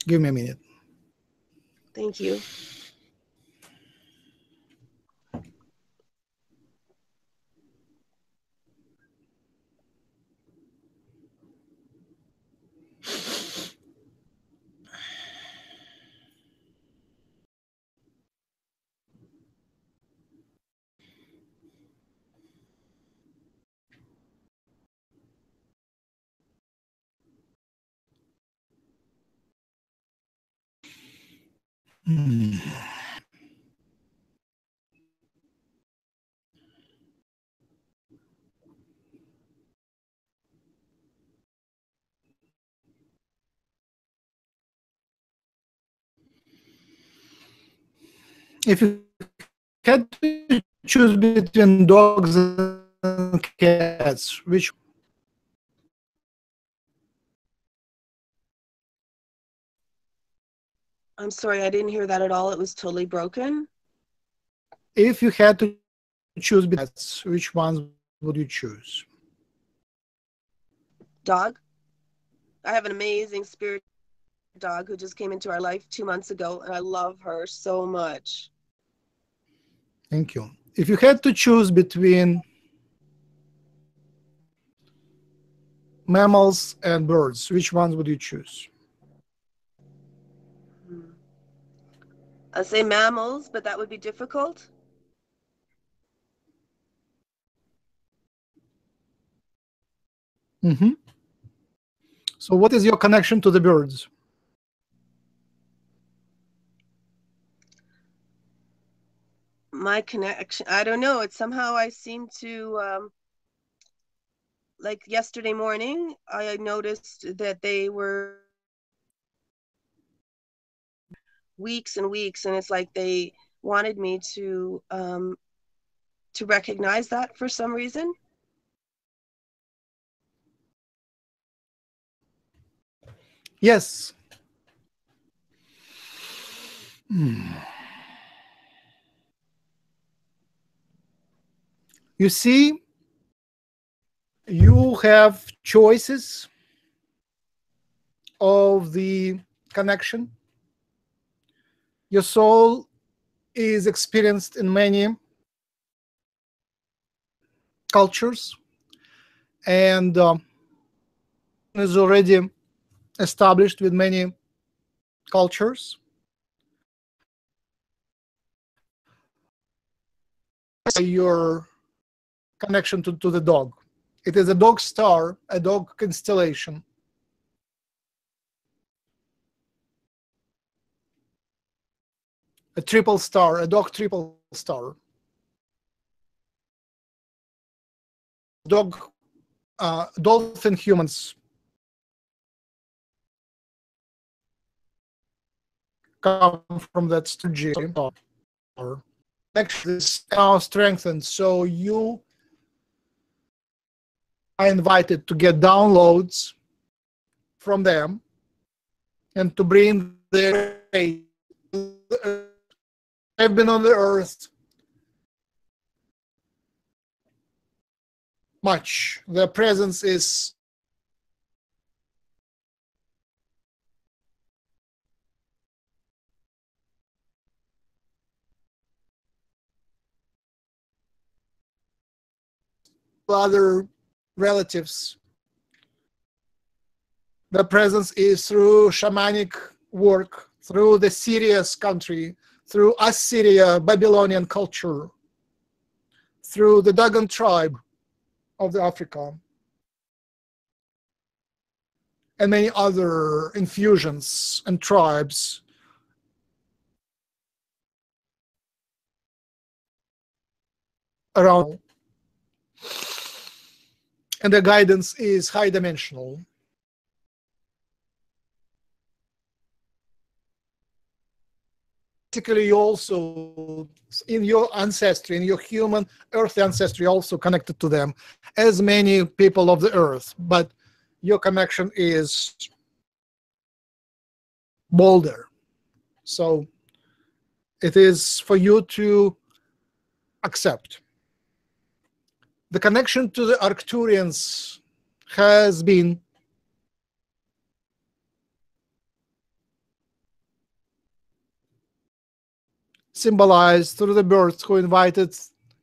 Give me a minute. Thank you. Hmm. If you had to choose between dogs and cats, which I'm sorry, I didn't hear that at all. It was totally broken. If you had to choose between cats, which ones would you choose? Dog. I have an amazing spirit dog who just came into our life 2 months ago, and I love her so much. Thank you. If you had to choose between mammals and birds, which ones would you choose? I say mammals, but that would be difficult. Mm-hmm. So what is your connection to the birds? My connection, I don't know. It's somehow I seem to, like yesterday morning, I noticed that they were weeks and weeks, and it's like they wanted me to recognize that for some reason. Yes. You see, you have choices of the connection. Your soul is experienced in many cultures and is already established with many cultures. Your connection to the dog. It is a dog star, a dog constellation. A triple star, a dog triple star. Dog, dolphin humans. Come from that strategy. Actually, this now strengthened. So you are invited to get downloads from them and to bring their I've been on the earth much. Their presence is other relatives. The presence is through shamanic work, through the Sirius country, through Assyria, Babylonian culture, through the Dagon tribe of the Africa, and many other infusions and tribes. Around. And the guidance is high dimensional. Particularly, you also, in your ancestry, in your human earth ancestry, also connected to them, as many people of the earth, but your connection is bolder. So it is for you to accept. The connection to the Arcturians has been symbolized through the birds who invited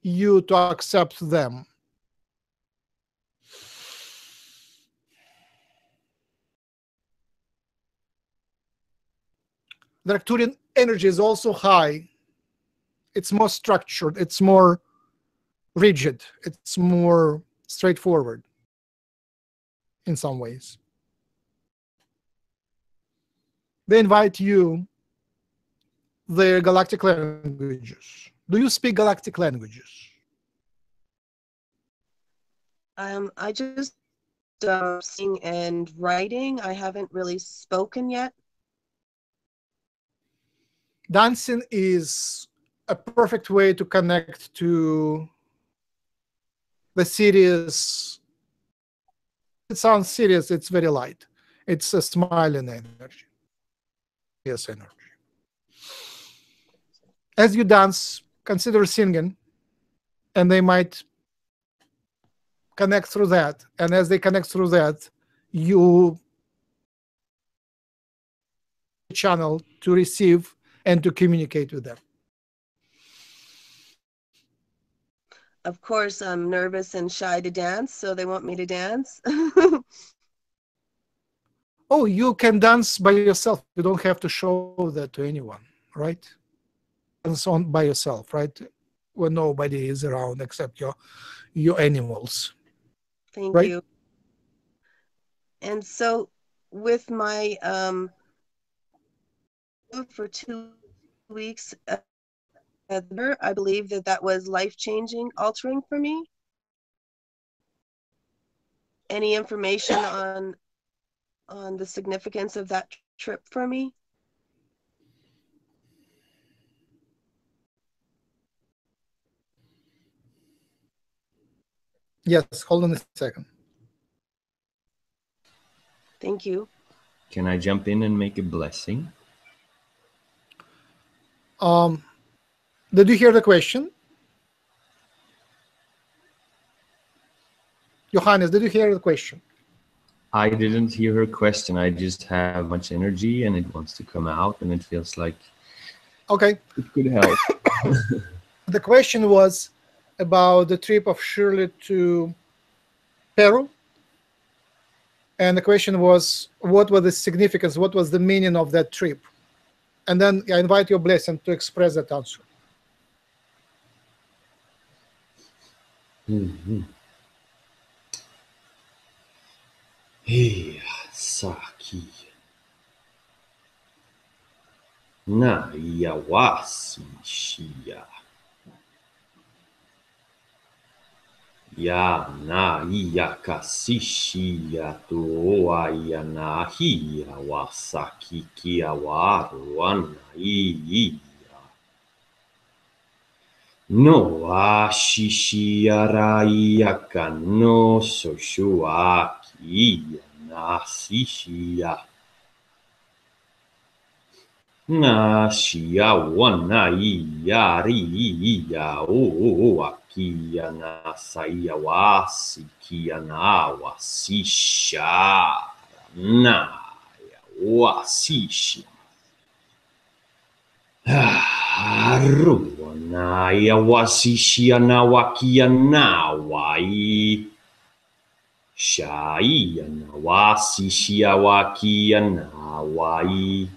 you to accept them. The Arcturian energy is also high. It's more structured. It's more rigid. It's more straightforward in some ways. They invite you their galactic languages. Do you speak galactic languages? I just sing and writing. I haven't really spoken yet. Dancing is a perfect way to connect to the Sirius. It sounds serious. It's very light. It's a smiling energy. Yes, energy. As you dance, consider singing, and they might connect through that. And as they connect through that, you channel to receive and to communicate with them. Of course, I'm nervous and shy to dance, so they want me to dance. Oh, you can dance by yourself. You don't have to show that to anyone, right? On by yourself, right? When nobody is around except your animals. Thank you. And so with my for 2 weeks together, I believe that was life-changing, altering for me. Any information on the significance of that trip for me? Yes, hold on a second. Thank you. Can I jump in and make a blessing? Did you hear the question? Johannes, did you hear the question? I didn't hear her question. I just have much energy and it wants to come out and it feels like it could help. The question was about the trip of Shirley to Peru. And the question was, what was the significance? What was the meaning of that trip? And then I invite your blessing to express that answer. Mm-hmm. Hey, Saki. Na Yawasmishia. Ya na iya kasishi ya toa ya na hiya wasaki kia waruana iya no ashishi ya raia kano soshuaki ya na sishi ya Na shiawana yari ya o akia na saia wasi kia na wasisha na ya wasisha haruana ya wasisha na wakia na wai shaia na wasisha wakia na wai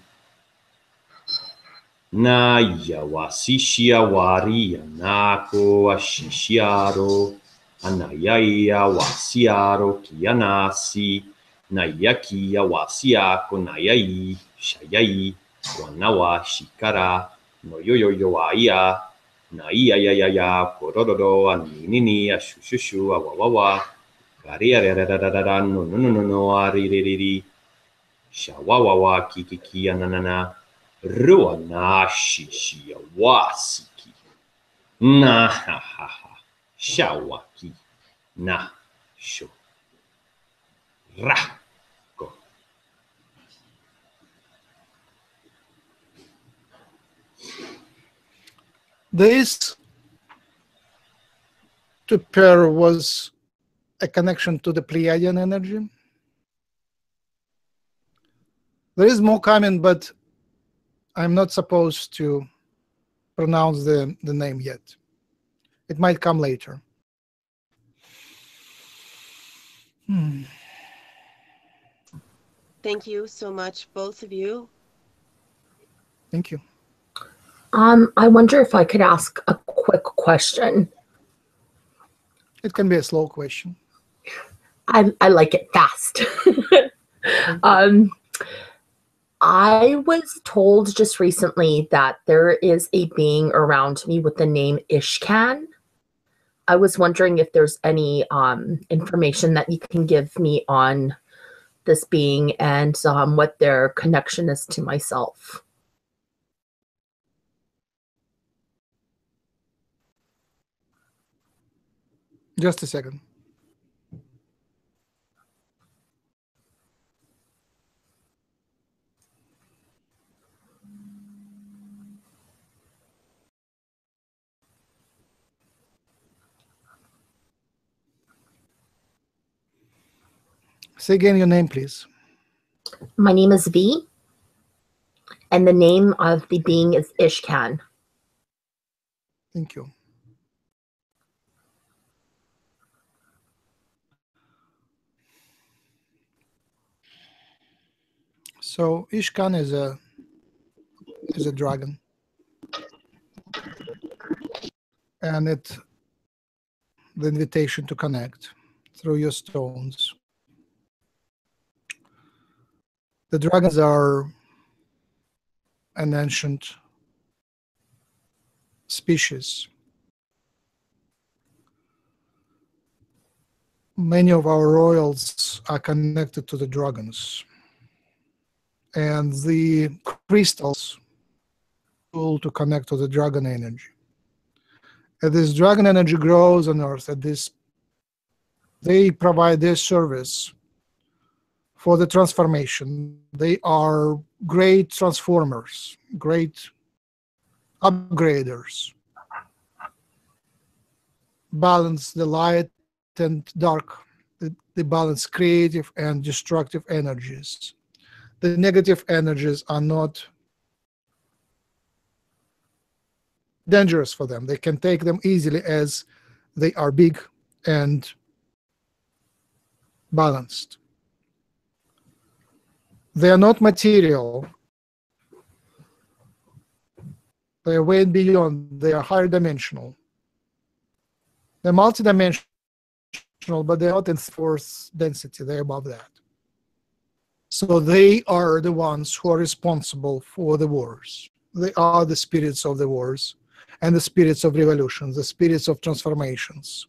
na yawasishia waria nako ashishiaro anayaya wasiaro kianasi nayaki yawasiako nayai shayai wanawa shikara noyoyoyo waia naiyayayaya korororo aninini ashushushu awawawa kariarererererera no aririri shawawawa kikiki ananana Ruana shishia wasiki. Na ha ha ha. Shawaki. Na sho. Ra. Go. This to pair was a connection to the Pleiadian energy. There is more coming, but I'm not supposed to pronounce the name yet. It might come later. Thank you so much, both of you. Thank you. I wonder if I could ask a quick question. It can be a slow question. I like it fast. I was told just recently that there is a being around me with the name Ishkan. I was wondering if there's any information that you can give me on this being and what their connection is to myself. Just a second. Say again your name, please. My name is V, and the name of the being is Ishkan. Thank you. So Ishkan is a dragon, and it's the invitation to connect through your stones. The dragons are an ancient species. Many of our royals are connected to the dragons, and the crystals tool to connect to the dragon energy. And this dragon energy grows on Earth. And they provide their service for the transformation. They are great transformers, great upgraders. Balance the light and dark. They balance creative and destructive energies. The negative energies are not dangerous for them. They can take them easily as they are big and balanced. They are not material. They are way beyond. They are higher dimensional. They're multidimensional, but they're not in force density. They're above that. So they are the ones who are responsible for the wars. They are the spirits of the wars and the spirits of revolutions, the spirits of transformations.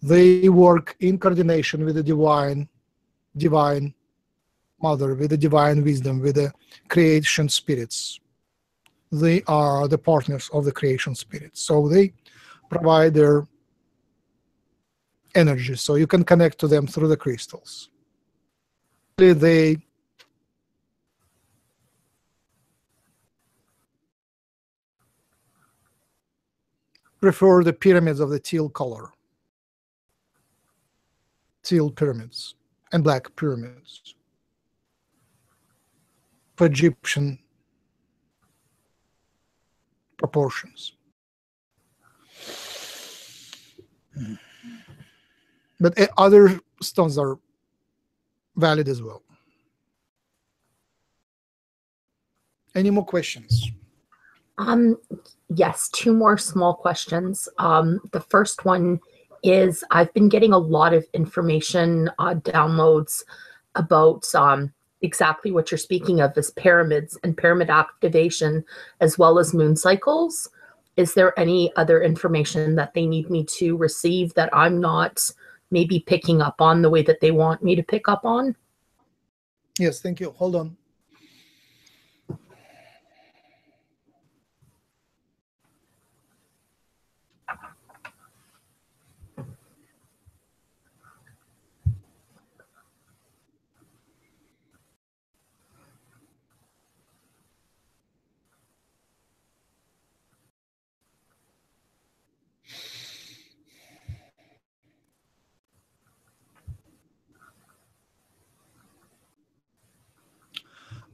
They work in coordination with the divine Mother, with the divine wisdom, with the creation spirits. They are the partners of the creation spirits. So they provide their energy. So you can connect to them through the crystals. They prefer the pyramids of the teal color. Teal pyramids and black pyramids. For Egyptian proportions. But other stones are valid as well. Any more questions? Yes, two more small questions. The first one is I've been getting a lot of information downloads about exactly what you're speaking of as pyramids and pyramid activation, as well as moon cycles. Is there any other information that they need me to receive that I'm not maybe picking up on the way that they want me to pick up on? Yes, thank you. Hold on.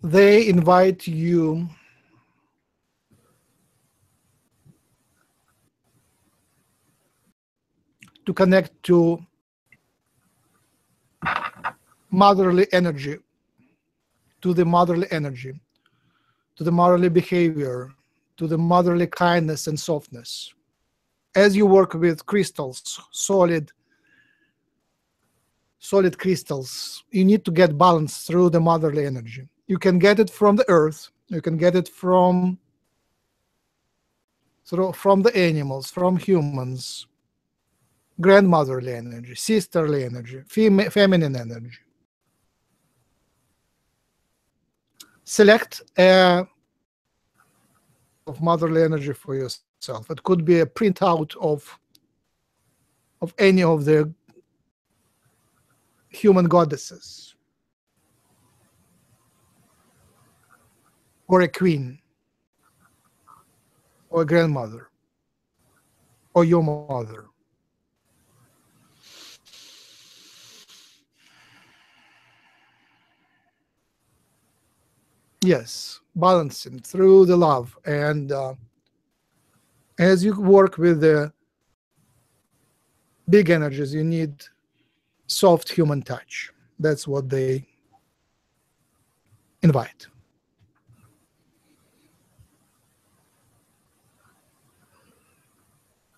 They invite you to connect to motherly energy, to the motherly energy, to the motherly behavior, to the motherly kindness and softness. As you work with crystals, solid crystals, you need to get balance through the motherly energy. You can get it from the earth, you can get it from the animals, from humans, grandmotherly energy, sisterly energy, feminine energy. Select of motherly energy for yourself. It could be a printout of any of the human goddesses. Or a queen, or a grandmother, or your mother. Yes, balancing through the love. And as you work with the big energies, you need soft human touch. That's what they invite.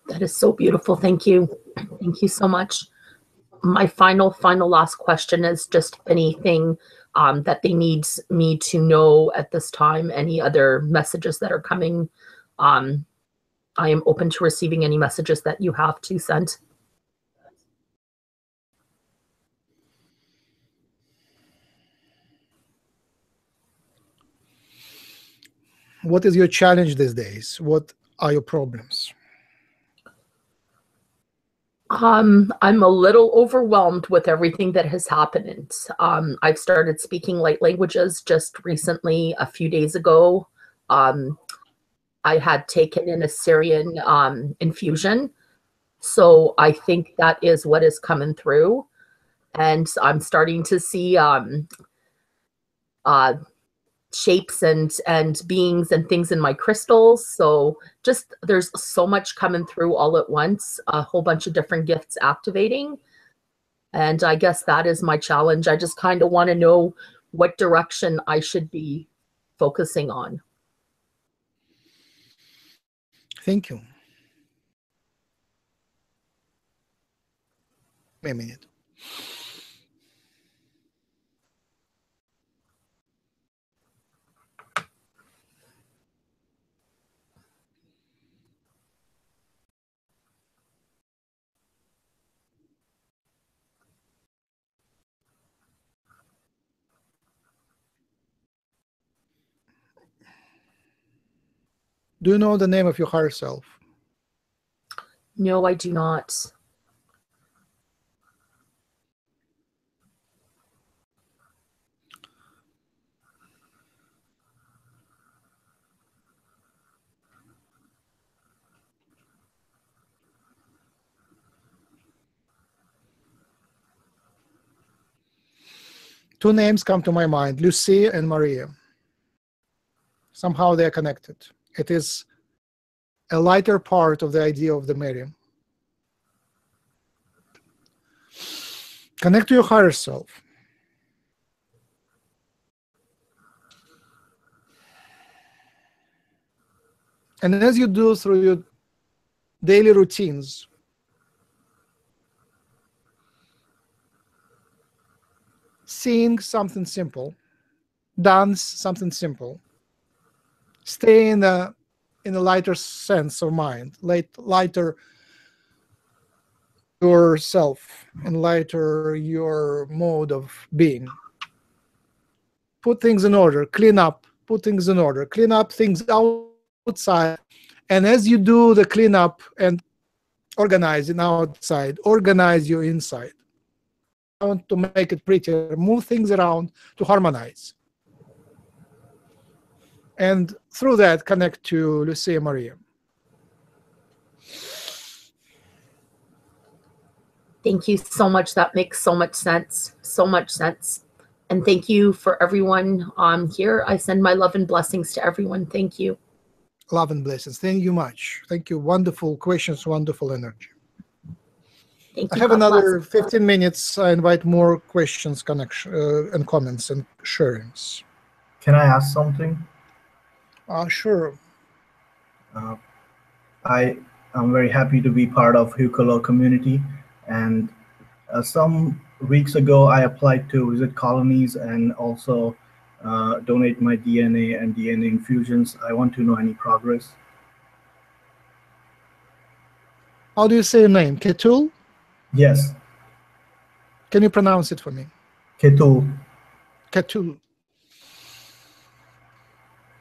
That is so beautiful. Thank you. Thank you so much. My final last question is just anything that they need me to know at this time, any other messages that are coming. I am open to receiving any messages that you have to send. What is your challenge these days? What are your problems? I'm a little overwhelmed with everything that has happened. I've started speaking light languages just recently, a few days ago. I had taken an Assyrian infusion. So I think that is what is coming through. And I'm starting to see shapes and beings and things in my crystals. So just there's so much coming through all at once, a whole bunch of different gifts activating. And I guess that is my challenge. I just kind of want to know what direction I should be focusing on. Thank you. Wait a minute. Do you know the name of your higher self? No, I do not. Two names come to my mind, Lucia and Maria. Somehow they're connected. It is a lighter part of the idea of the Mary. Connect to your higher self. And as you do through your daily routines, sing something simple, dance something simple, stay in a lighter sense of mind, lighter yourself and lighter your mode of being. Put things in order, clean up, put things in order, clean up things outside. And as you do the cleanup and organizing outside, organize your inside. I want to make it prettier, move things around to harmonize. And through that, connect to Lucia Maria. Thank you so much. That makes so much sense. So much sense. And thank you for everyone here. I send my love and blessings to everyone. Thank you. Love and blessings. Thank you much. Thank you. Wonderful questions, wonderful energy. Thank you. I have another 15 minutes. I invite more questions, connection, and comments and sharings. Can I ask something? Sure. I am very happy to be part of Hucolo community. And some weeks ago, I applied to visit colonies and also donate my DNA and DNA infusions. I want to know any progress. How do you say your name? Ketul? Yes. Can you pronounce it for me? Ketul. Ketul.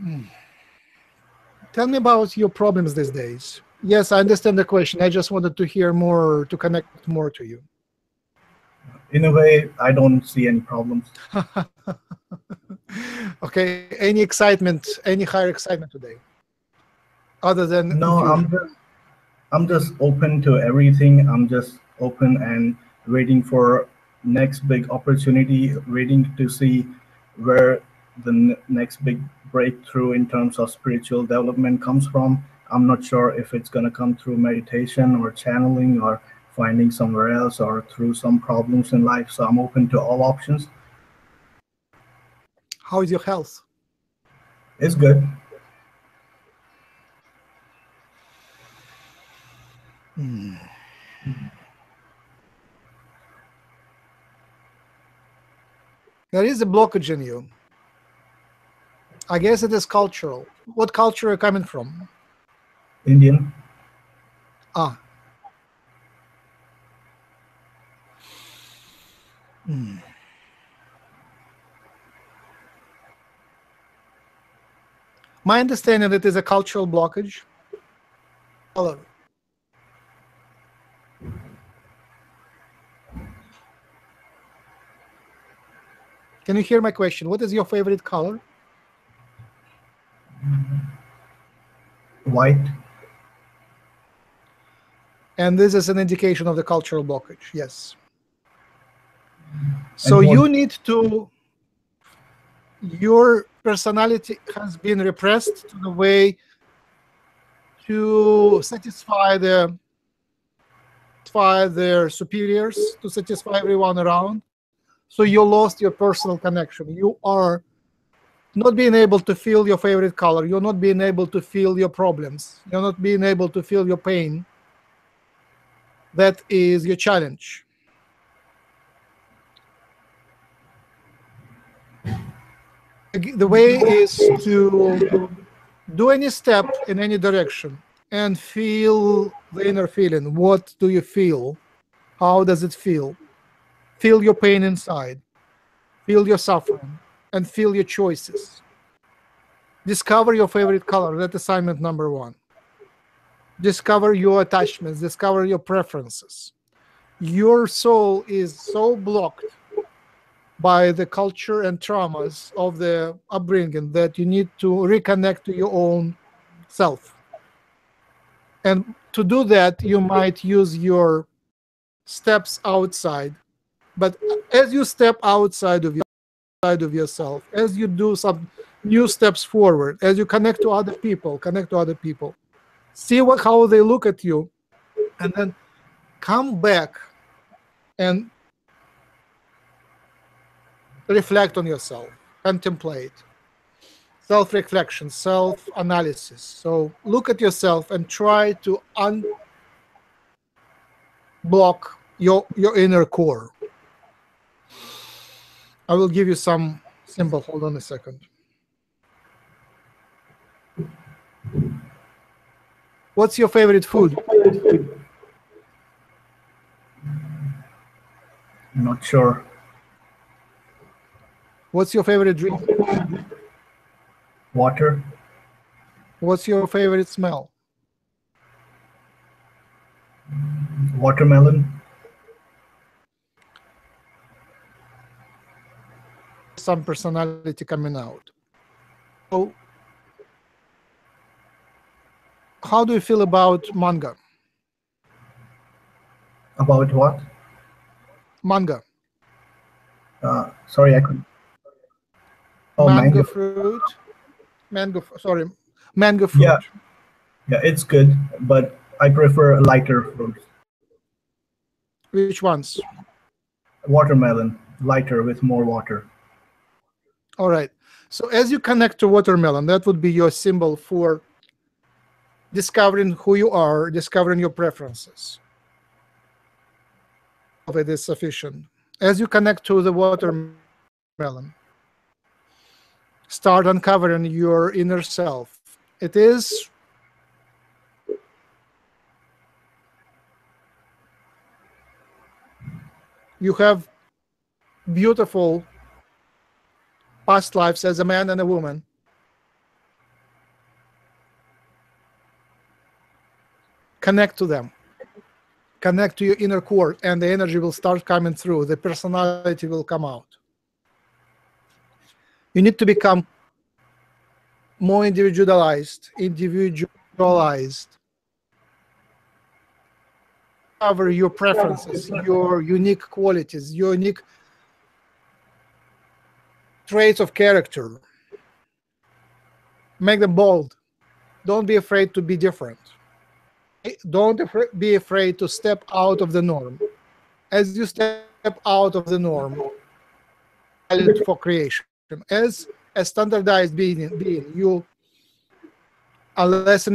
Mm. Tell me about your problems these days. Yes, I understand the question. I just wanted to hear more, to connect more to you. In a way, I don't see any problems. Okay, any excitement, any higher excitement today? Other than... No, I'm just open to everything. I'm just open and waiting for next big opportunity, waiting to see where the next big breakthrough in terms of spiritual development comes from. I'm not sure if it's going to come through meditation or channeling or finding somewhere else or through some problems in life. So I'm open to all options. How is your health? It's good. Mm. There is a blockage in you. I guess it is cultural. What culture are you coming from? Indian. Ah. Hmm. My understanding that it is a cultural blockage. Hello. Can you hear my question? What is your favorite color? White. And this is an indication of the cultural blockage, yes. So you need to, your personality has been repressed to the way to satisfy their superiors, to satisfy everyone around. So you lost your personal connection. You are not being able to feel your favorite color. You're not being able to feel your problems. You're not being able to feel your pain. That is your challenge. The way is to do any step in any direction and feel the inner feeling. What do you feel? How does it feel? Feel your pain inside. Feel your suffering and feel your choices. Discover your favorite color. That's assignment number one. Discover your attachments. Discover your preferences. Your soul is so blocked by the culture and traumas of the upbringing that you need to reconnect to your own self. And to do that, you might use your steps outside. But as you step outside of your side of yourself, as you do some new steps forward, as you connect to other people, see how they look at you, and then come back and reflect on yourself, contemplate, self-reflection, self-analysis. So look at yourself and try to unblock your inner core. I will give you some symbol. Hold on a second. What's your favorite food? I'm not sure. What's your favorite drink? Water. What's your favorite smell? Watermelon. Some personality coming out. So, how do you feel about manga? About what? Manga. Sorry, I couldn't. Oh, mango fruit. Mango, sorry, mango fruit. Yeah. Yeah, it's good, but I prefer lighter fruits. Which ones? Watermelon, lighter with more water. All right. So as you connect to watermelon, that would be your symbol for discovering who you are, discovering your preferences. If it is sufficient. As you connect to the watermelon, start uncovering your inner self. It is you have beautiful past lives as a man and a woman. Connect to them. Connect to your inner core, and the energy will start coming through. The personality will come out. You need to become more individualized. Cover your preferences, your unique qualities, your unique traits of character. Make them bold. Don't be afraid to be different. Don't be afraid to step out of the norm. As you step out of the norm, for creation. As a standardized being, you are less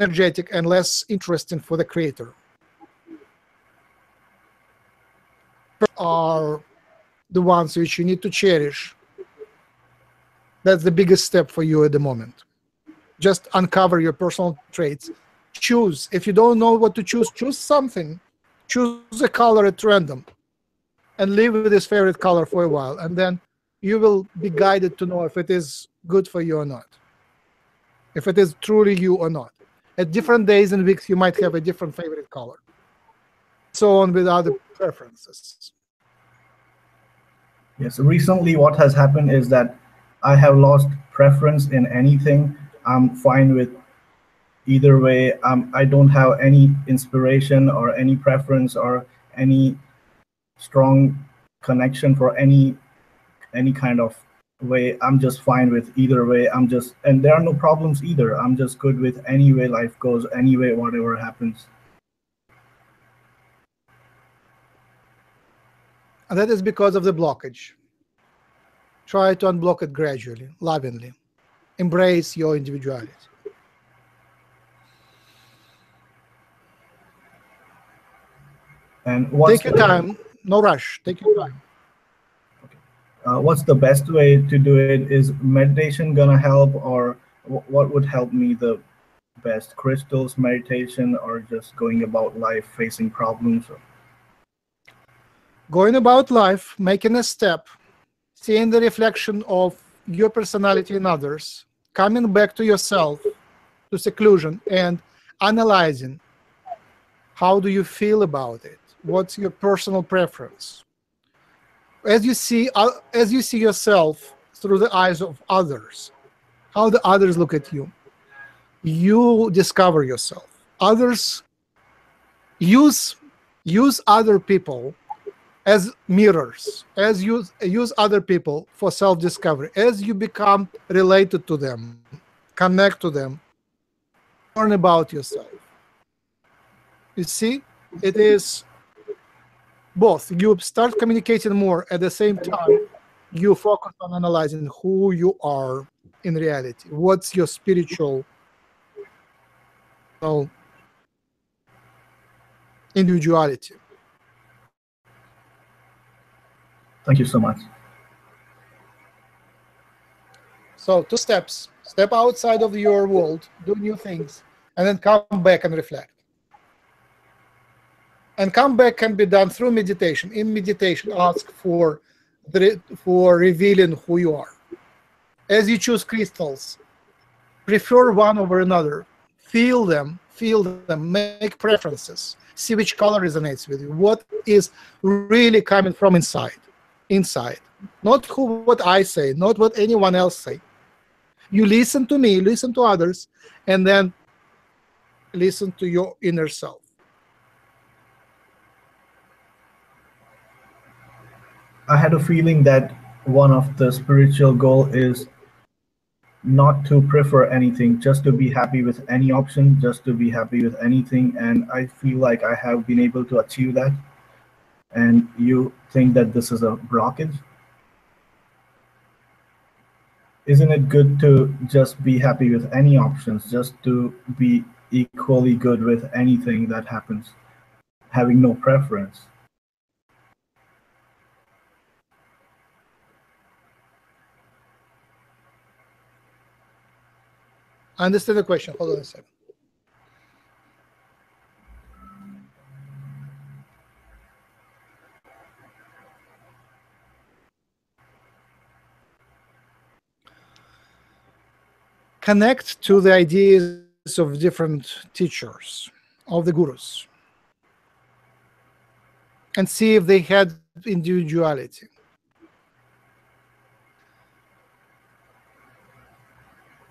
energetic and less interesting for the creator. Are the ones which you need to cherish. That's the biggest step for you at the moment. Just uncover your personal traits. Choose. If you don't know what to choose, choose something. Choose a color at random and live with this favorite color for a while, and then you will be guided to know if it is good for you or not, if it is truly you or not. At different days and weeks, you might have a different favorite color. So on with other preferences. Yes, recently what has happened is that I have lost preference in anything. I'm fine with either way. I don't have any inspiration or any preference or any strong connection for any kind of way. I'm just fine with either way. And there are no problems either. I'm just good with any way life goes, any way whatever happens. And that is because of the blockage. Try to unblock it gradually, lovingly. Embrace your individuality. And take your time, no rush, take your time. What's the best way to do it? Is meditation gonna help, or what would help me the best? Crystals, meditation, or just going about life, facing problems? Going about life, making a step, seeing the reflection of your personality in others, coming back to yourself, to seclusion, and analyzing how do you feel about it? What's your personal preference? As you see yourself through the eyes of others, how the others look at you, you discover yourself. Others use other people as mirrors, as you use other people for self-discovery, as you become related to them, connect to them, learn about yourself. You see, it is both. You start communicating more, at the same time you focus on analyzing who you are in reality, what's your spiritual individuality. Thank you so much. So 2 steps. Step outside of your world, do new things, and then come back and reflect. And come back can be done through meditation. In meditation, ask for revealing who you are. As you choose crystals, prefer one over another. Feel them, make preferences. See which color resonates with you. What is really coming from inside. Not what I say, not what anyone else say. You listen to me, listen to others, and then listen to your inner self. I had a feeling that one of the spiritual goals is not to prefer anything, just to be happy with any option, just to be happy with anything. And I feel like I have been able to achieve that. And you think that this is a blockage? Isn't it good to just be happy with any options, just to be equally good with anything that happens, having no preference? I understand the question. Hold on a second. Connect to the ideas of different teachers, of the gurus, and see if they had individuality.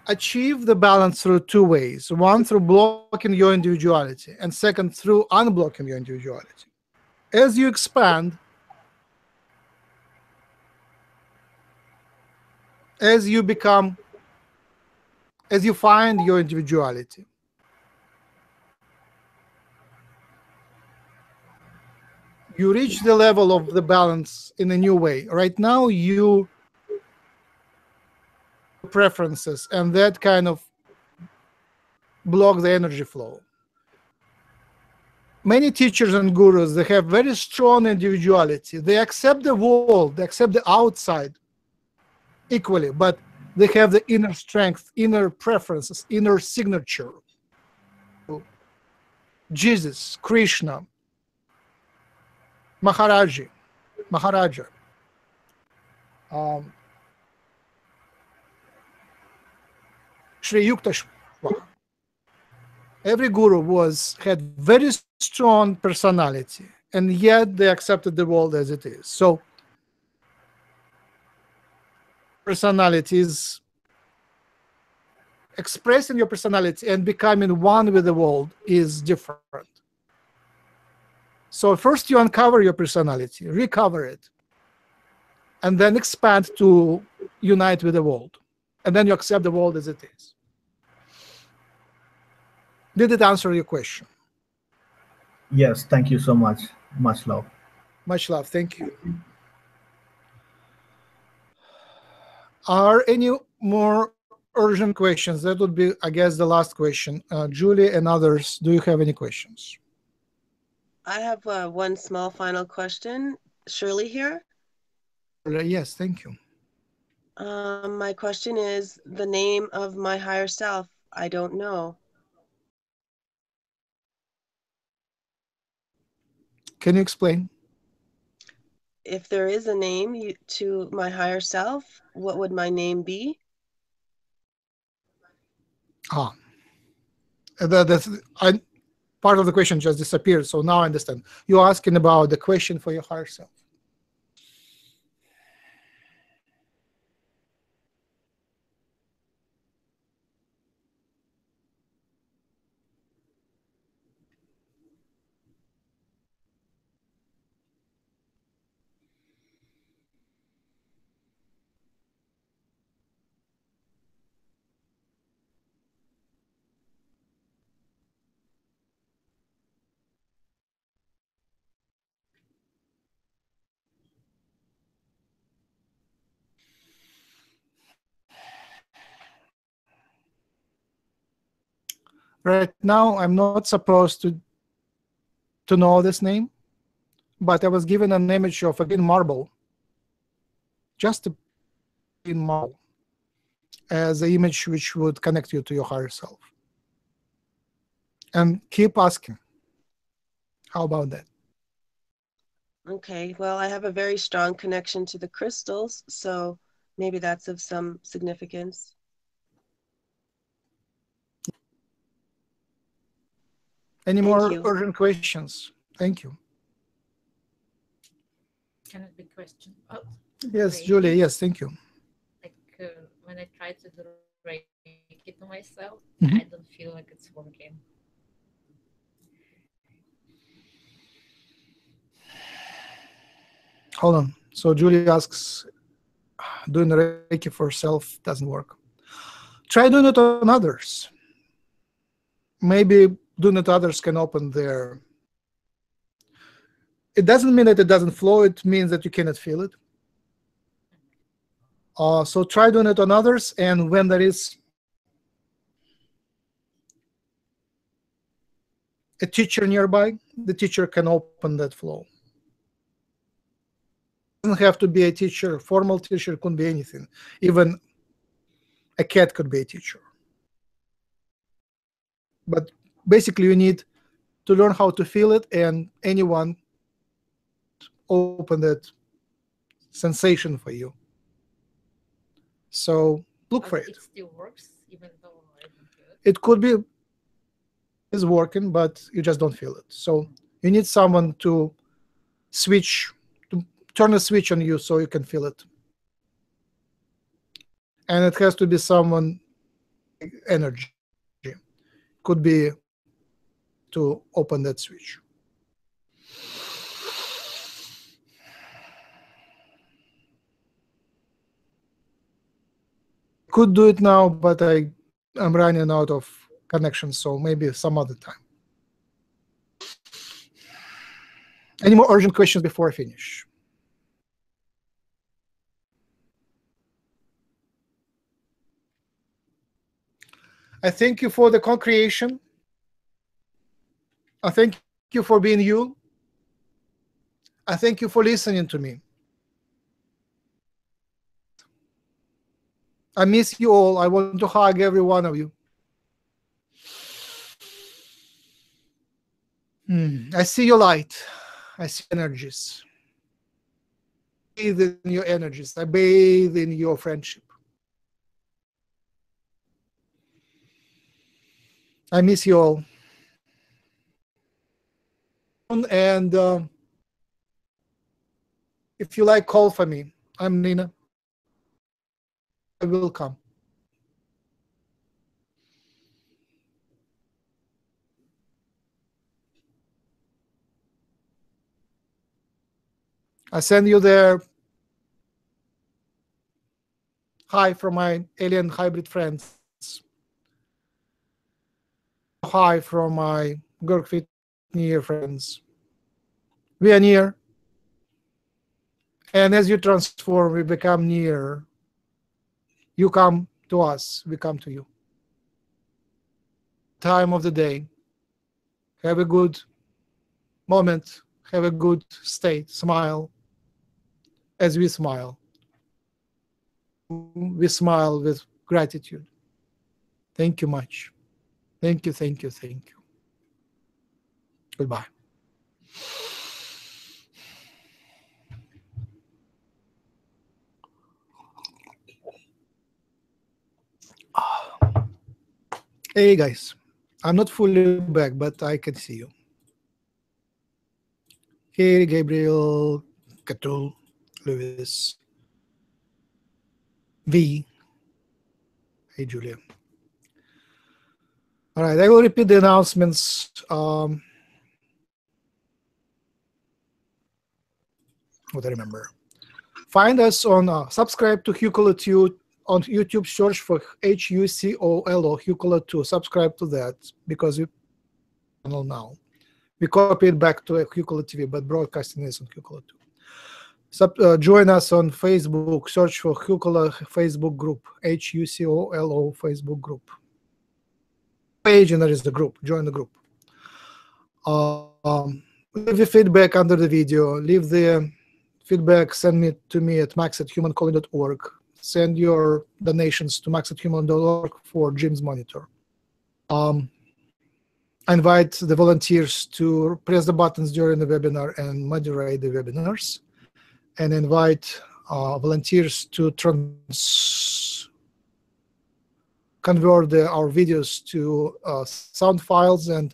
Achieve the balance through 2 ways. 1, through blocking your individuality, and 2nd, through unblocking your individuality. As you expand, as you become, as you find your individuality. You reach the level of the balance in a new way. Right now, you preferences, and that kind of block the energy flow. Many teachers and gurus, they have very strong individuality. They accept the world, they accept the outside equally, but they have the inner strength, inner preferences, inner signature. Jesus, Krishna, Maharaja. Sri Yukteswar. Every guru had very strong personality, and yet they accepted the world as it is. So personalities, expressing your personality and becoming one with the world is different. So first you uncover your personality, recover it, and then expand to unite with the world. And then you accept the world as it is. Did it answer your question? Yes, thank you so much. Much love. Much love, thank you. Are any more urgent questions? That would be, I guess, the last question. Julia and others, do you have any questions? I have one small final question. Shirley here? Yes, thank you. My question is the name of my higher self. I don't know. Can you explain? If there is a name to my higher self, what would my name be? Ah, part of the question just disappeared, so now I understand. You're asking about the question for your higher self. Right now, I'm not supposed to know this name, but I was given an image of a green marble, just a green marble, as an image which would connect you to your higher self. And keep asking. How about that? Okay, well, I have a very strong connection to the crystals, so maybe that's of some significance. Any more urgent questions? Thank you. Can it be questioned? Oh, yes, Reiki. Julia, yes, thank you. Like when I try to do Reiki to myself, I don't feel like it's working. Hold on. So Julie asks, doing Reiki for self doesn't work. Try doing it on others. Maybe doing it to others can open their... It doesn't mean that it doesn't flow. It means that you cannot feel it. So try doing it on others. And when there is a teacher nearby, the teacher can open that flow. Doesn't have to be a teacher, formal teacher, could be anything. Even a cat could be a teacher. But basically you need to learn how to feel it, and anyone open that sensation for you. So look for it. It still works even though I don't feel it. It could be is working, but you just don't feel it. So you need someone to switch. Turn a switch on you so you can feel it. And it has to be someone energy. Could be to open that switch. Could do it now, but I'm running out of connections, so maybe some other time. Any more urgent questions before I finish? I thank you for the co-creation. I thank you for being you. I thank you for listening to me. I miss you all. I want to hug every one of you. I see your light. I see energies. I bathe in your energies. I bathe in your friendship. I miss you all. And if you like, call for me. I'm Nina. I will come. I send you there. Hi from my alien hybrid friends. Hi from my Girk-Fitneer friends. We are near, and as you transform, we become near. You come to us, we come to you. Time of the day. Have a good moment. Have a good state. Smile as we smile. We smile with gratitude. Thank you much. Thank you, thank you, thank you. Goodbye. Hey guys, I'm not fully back, but I can see you. Hey Gabriel, Ketul, Lewis, V. Hey Julia. All right, I will repeat the announcements. What I remember. Find us on, subscribe to Hucolo 2 on YouTube, search for H-U-C-O-L-O, Hucolo 2. Subscribe to that because we channel now. We copied back to Hucolo TV, but broadcasting is on Hucolo 2. Join us on Facebook, search for Hucolo Facebook group, H-U-C-O-L-O Facebook group. page and there is the group. Join the group. Leave your feedback under the video. Leave the feedback. Send it to me at max@humancolony.org. Send your donations to max@humancolony.org for Jim's monitor. I invite the volunteers to press the buttons during the webinar and moderate the webinars, and invite volunteers to convert our videos to sound files and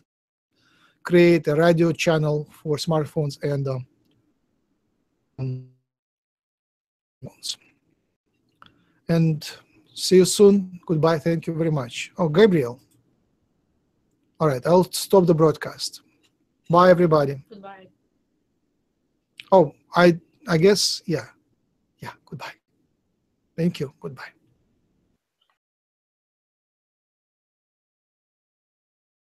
create a radio channel for smartphones and phones. And see you soon. Goodbye. Thank you very much. Oh, Gabriel. All right, I'll stop the broadcast. Bye, everybody. Goodbye. Oh, I guess, yeah. Yeah, goodbye. Thank you. Goodbye.